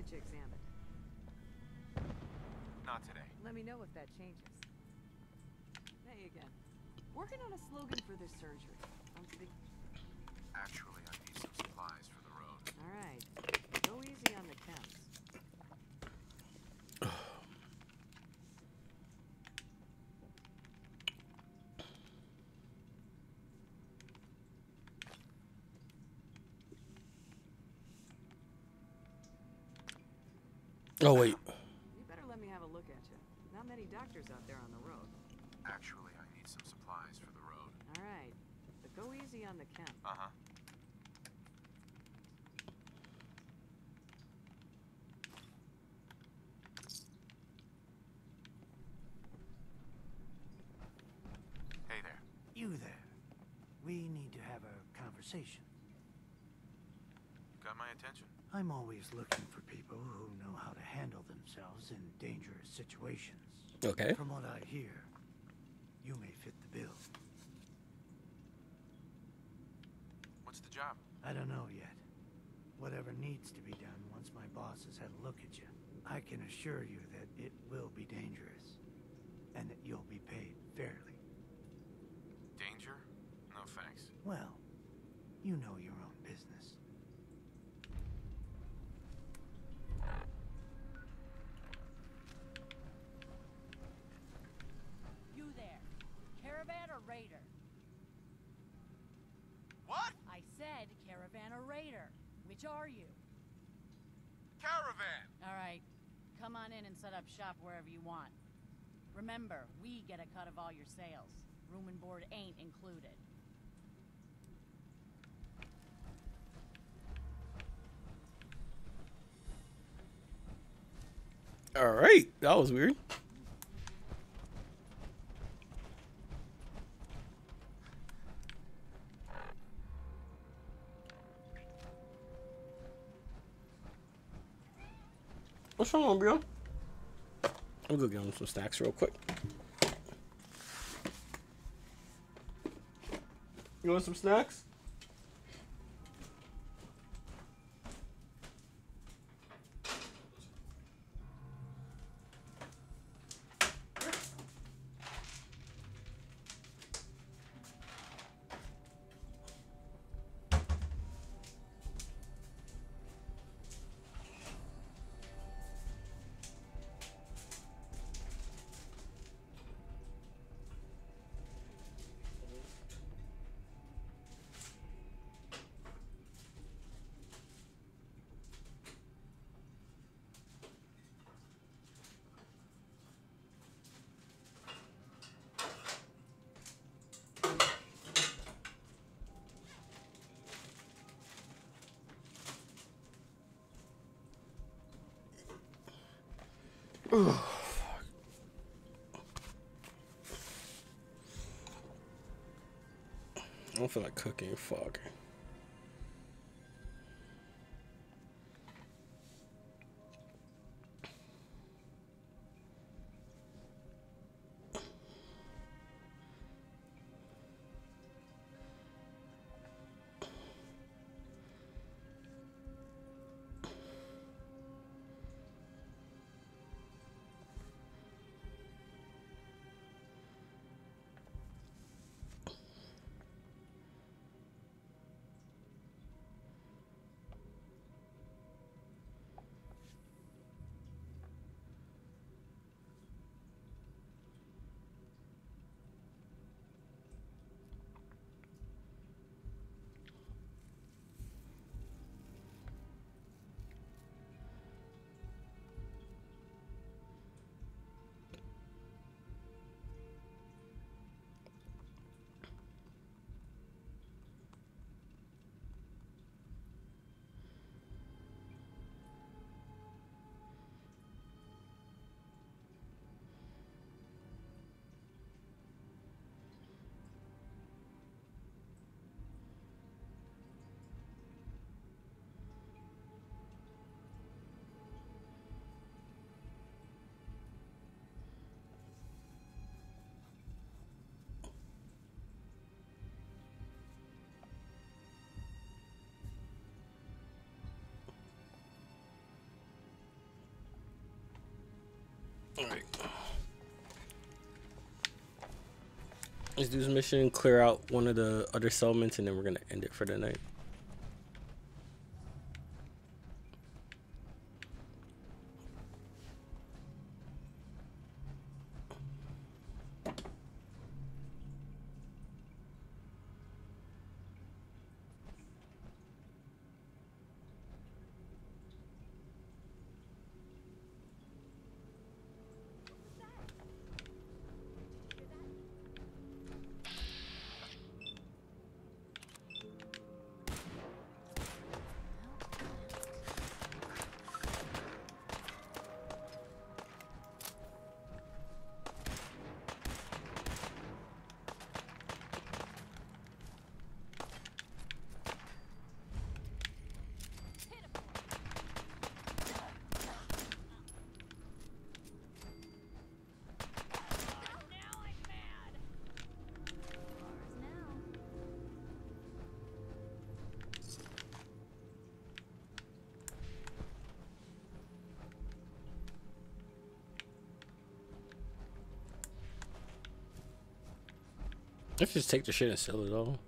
Get you examined. Not today. Let me know if that changes. Hey again. Working on a slogan for this surgery. Actually, I need some supplies for the road. All right. Go easy on the counts. Oh, wait. You better let me have a look at you. Not many doctors out there on the road. Actually, I need some supplies for the road. All right. But go easy on the count. Uh-huh. Hey there. You there. We need to have a conversation. Got my attention. I'm always looking for people who know how to handle themselves in dangerous situations. Okay. From what I hear, you may fit the bill. What's the job? I don't know yet. Whatever needs to be done once my boss has had a look at you, I can assure you that it will be dangerous and that you'll be paid fairly. Danger? No thanks. Well, you know your own business. Raider. What? I said caravan or raider. Which are you? Caravan! Alright, come on in and set up shop wherever you want. Remember, we get a cut of all your sales. Room and board ain't included. All right, that was weird. What's wrong, bro? I'll go get him some snacks real quick. You want some snacks? Ugh. I don't feel like cooking, fuck. All right. Let's do this mission, clear out one of the other settlements, and then we're going to end it for the night. I could just take the shit and sell it all.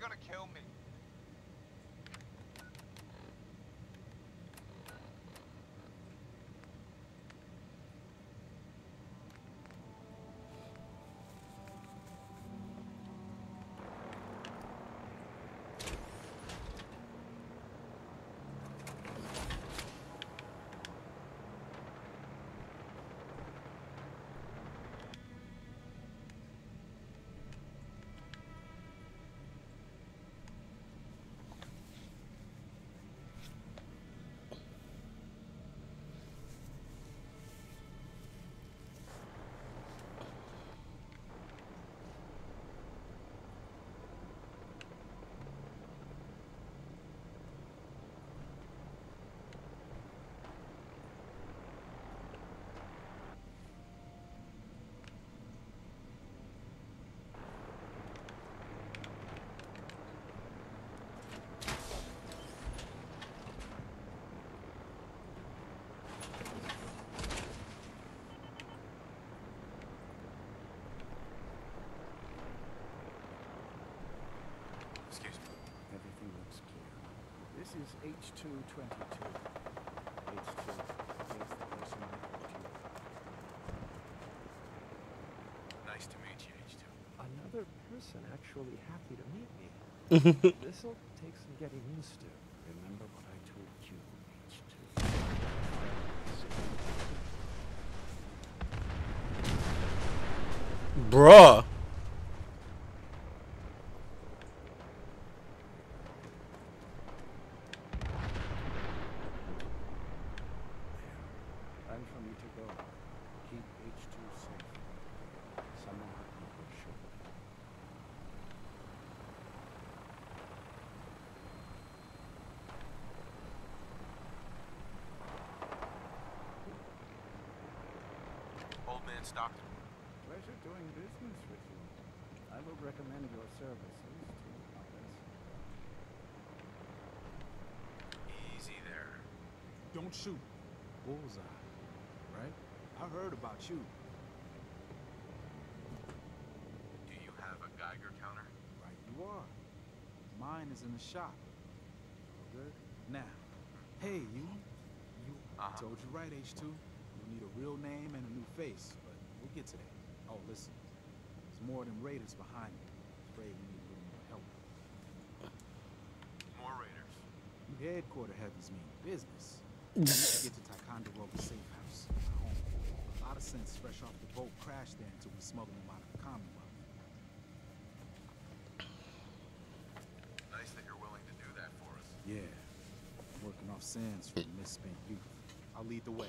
gonna kill me. This is H2-22. H2 is the person I brought you. Nice to meet you, H2. Another person actually happy to meet me. This'll take some getting used to. Remember what I told you, H2. Bruh. Stockton. Pleasure doing business with you. I would recommend your services to others. Easy there. Don't shoot. Bullseye. Right? I heard about you. Do you have a Geiger counter? Right, you are. Mine is in the shop. Good. Now, hey, you. I told you right, H2. You need a real name and a new face. We'll get to that. Oh, listen. There's more than raiders behind me. I'm afraid we need a little more help. More raiders? You headquarter heavens mean business. We need to get to Ticonderoga safe house, my home. A lot of sense fresh off the boat crash there until we smuggle them out of the Commonwealth. Nice that you're willing to do that for us. Yeah. I'm working off sands from misspent youth. I'll lead the way.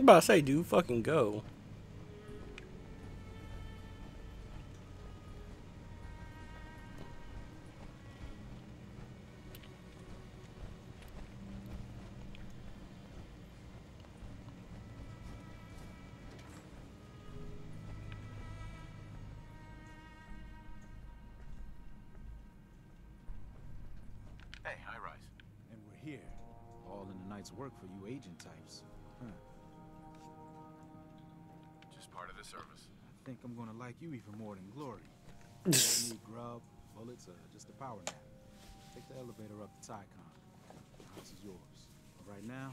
I'm about to say, dude, fucking go. Work for you agent types. Huh. Just part of the service. I think I'm gonna like you even more than Glory. You don't need grub, bullets, or just a power nap. Take the elevator up to Ticonderoga. The house is yours. But right now,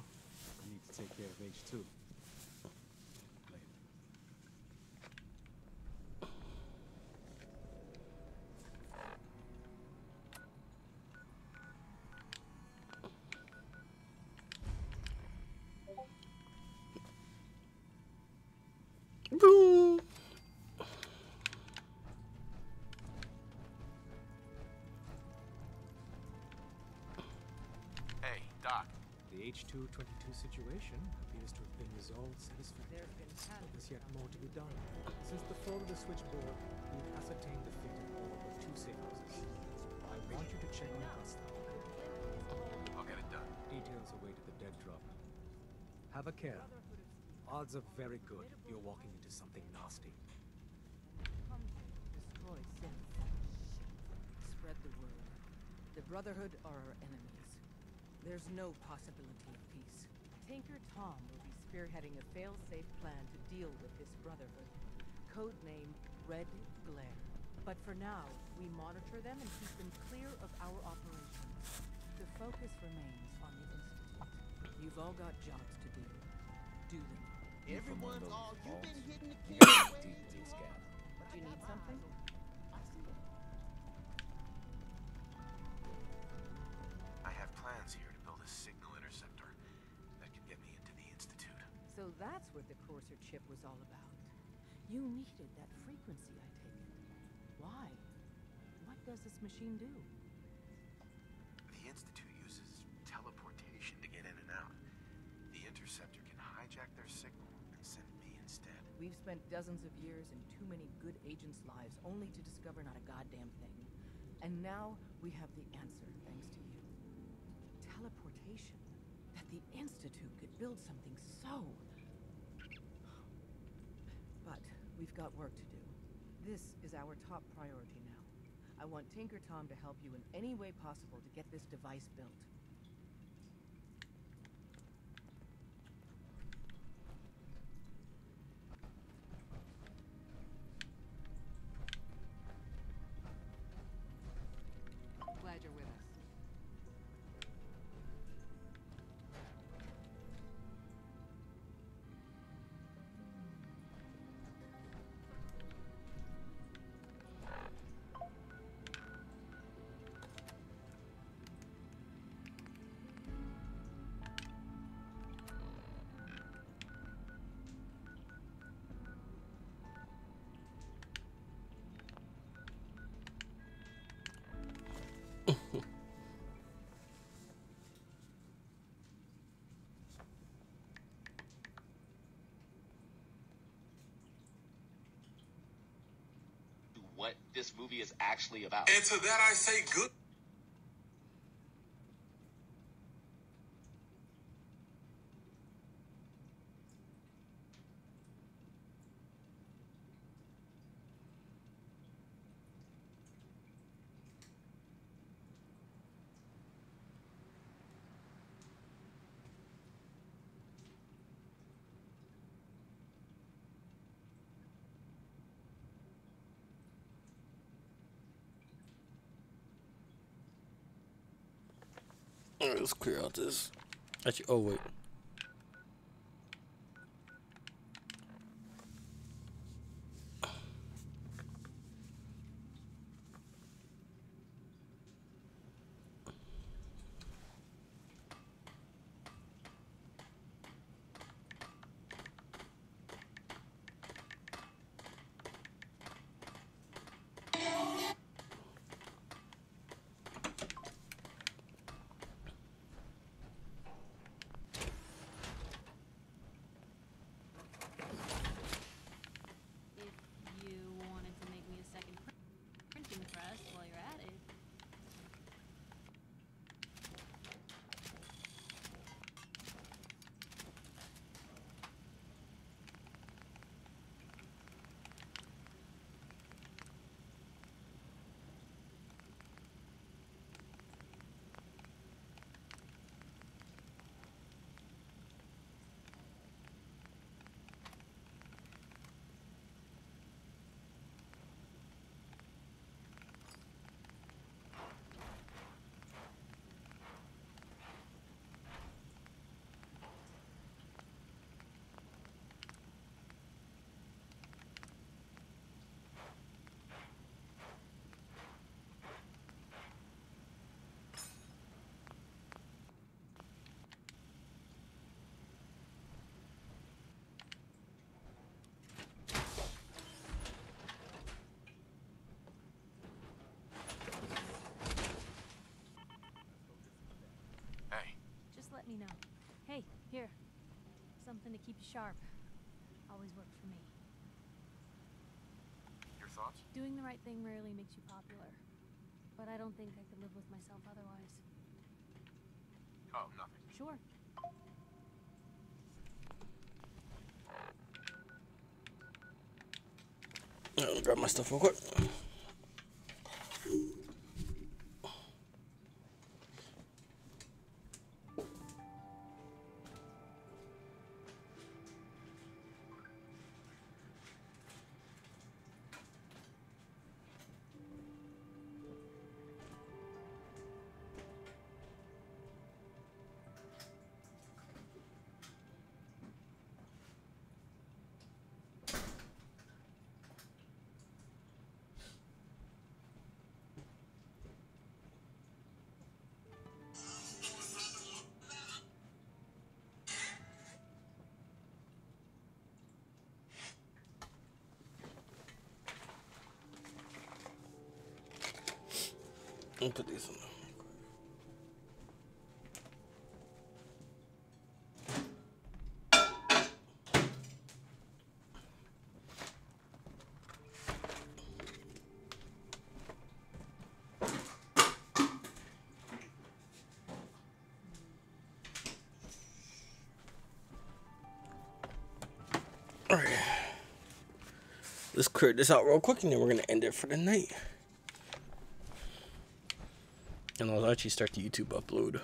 I need to take care of H2. Later. H2-22 situation appears to have been resolved satisfactorily. There have been there's yet more to be done. Since the fall of the Switchboard, we've ascertained the fate of two safe houses. I want you to check on this now. I'll get it done. Details await at the dead drop. Have a care. Odds are very good you're walking into something nasty. Come destroy Synth. Spread the word. The Brotherhood are our enemies. There's no possibility of peace. Tinker Tom will be spearheading a fail-safe plan to deal with this Brotherhood, codenamed Red Glare. But for now, we monitor them and keep them clear of our operations. The focus remains on the Institute. You've all got jobs to do. Do them. Everyone's all you've been hitting the kill away. Do you need something? I have plans here. So that's what the Courser chip was all about. You needed that frequency, I take it. Why? What does this machine do? The Institute uses teleportation to get in and out. The Interceptor can hijack their signal and send me instead. We've spent dozens of years in too many good agents' lives only to discover not a goddamn thing. And now we have the answer, thanks to you. Teleportation. That the Institute could build something so... But we've got work to do. This is our top priority now. I want Tinker Tom to help you in any way possible to get this device built. Glad you're with us. What this movie is actually about. And to that I say good. Alright, let's clear out this. Actually, oh wait. me know. Hey, here. Something to keep you sharp. Always worked for me. Your thoughts? Doing the right thing rarely makes you popular. But I don't think I could live with myself otherwise. Oh, nothing. Sure. I'll grab my stuff real quick. I'll put these in there. All right. Let's clear this out real quick and then we're going to end it for the night. And I'll actually start the YouTube upload.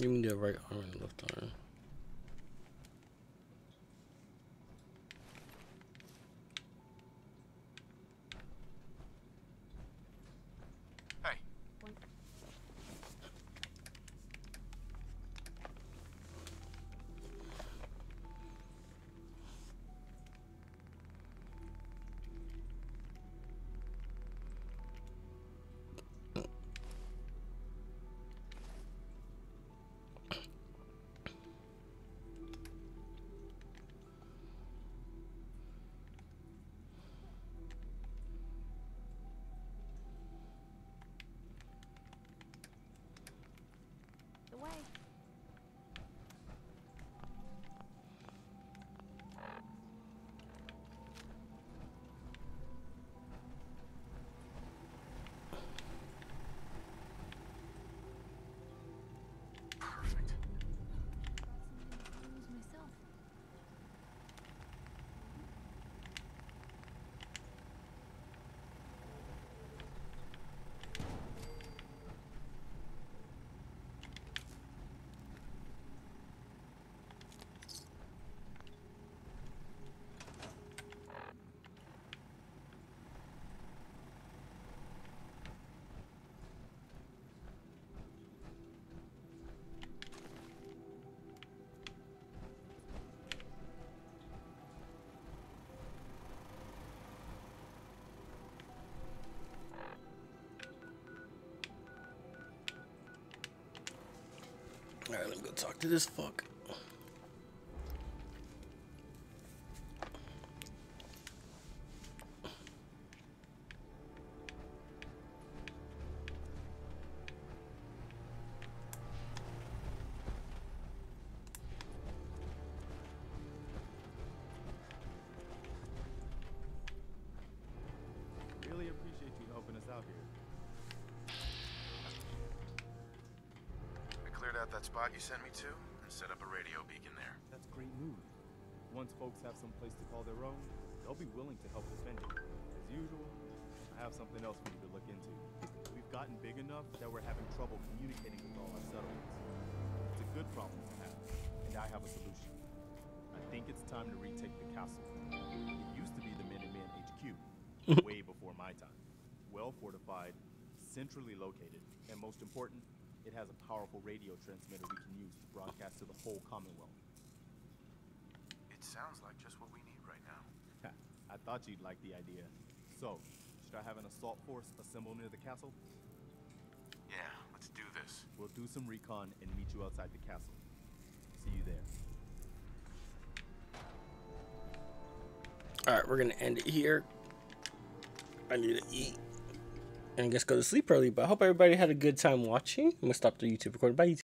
Give me the right arm and the left arm. the way. Alright, let me go talk to this fuck. Really appreciate you helping us out here. Out that spot you sent me to and set up a radio beacon there. That's great news. Once folks have some place to call their own, they'll be willing to help defend you. As usual, I have something else for you to look into. We've gotten big enough that we're having trouble communicating with all our settlements. It's a good problem to have, and I have a solution. I think it's time to retake the castle. It used to be the Minutemen HQ, way before my time. Well fortified, centrally located, and most important, it has a powerful radio transmitter we can use to broadcast to the whole Commonwealth. It sounds like just what we need right now. I thought you'd like the idea. So, should I have an assault force assembled near the castle? Yeah, let's do this. We'll do some recon and meet you outside the castle. See you there. Alright, we're gonna end it here. I need to eat. And I guess go to sleep early, but I hope everybody had a good time watching. I'm gonna stop the YouTube recording. Bye, YouTube.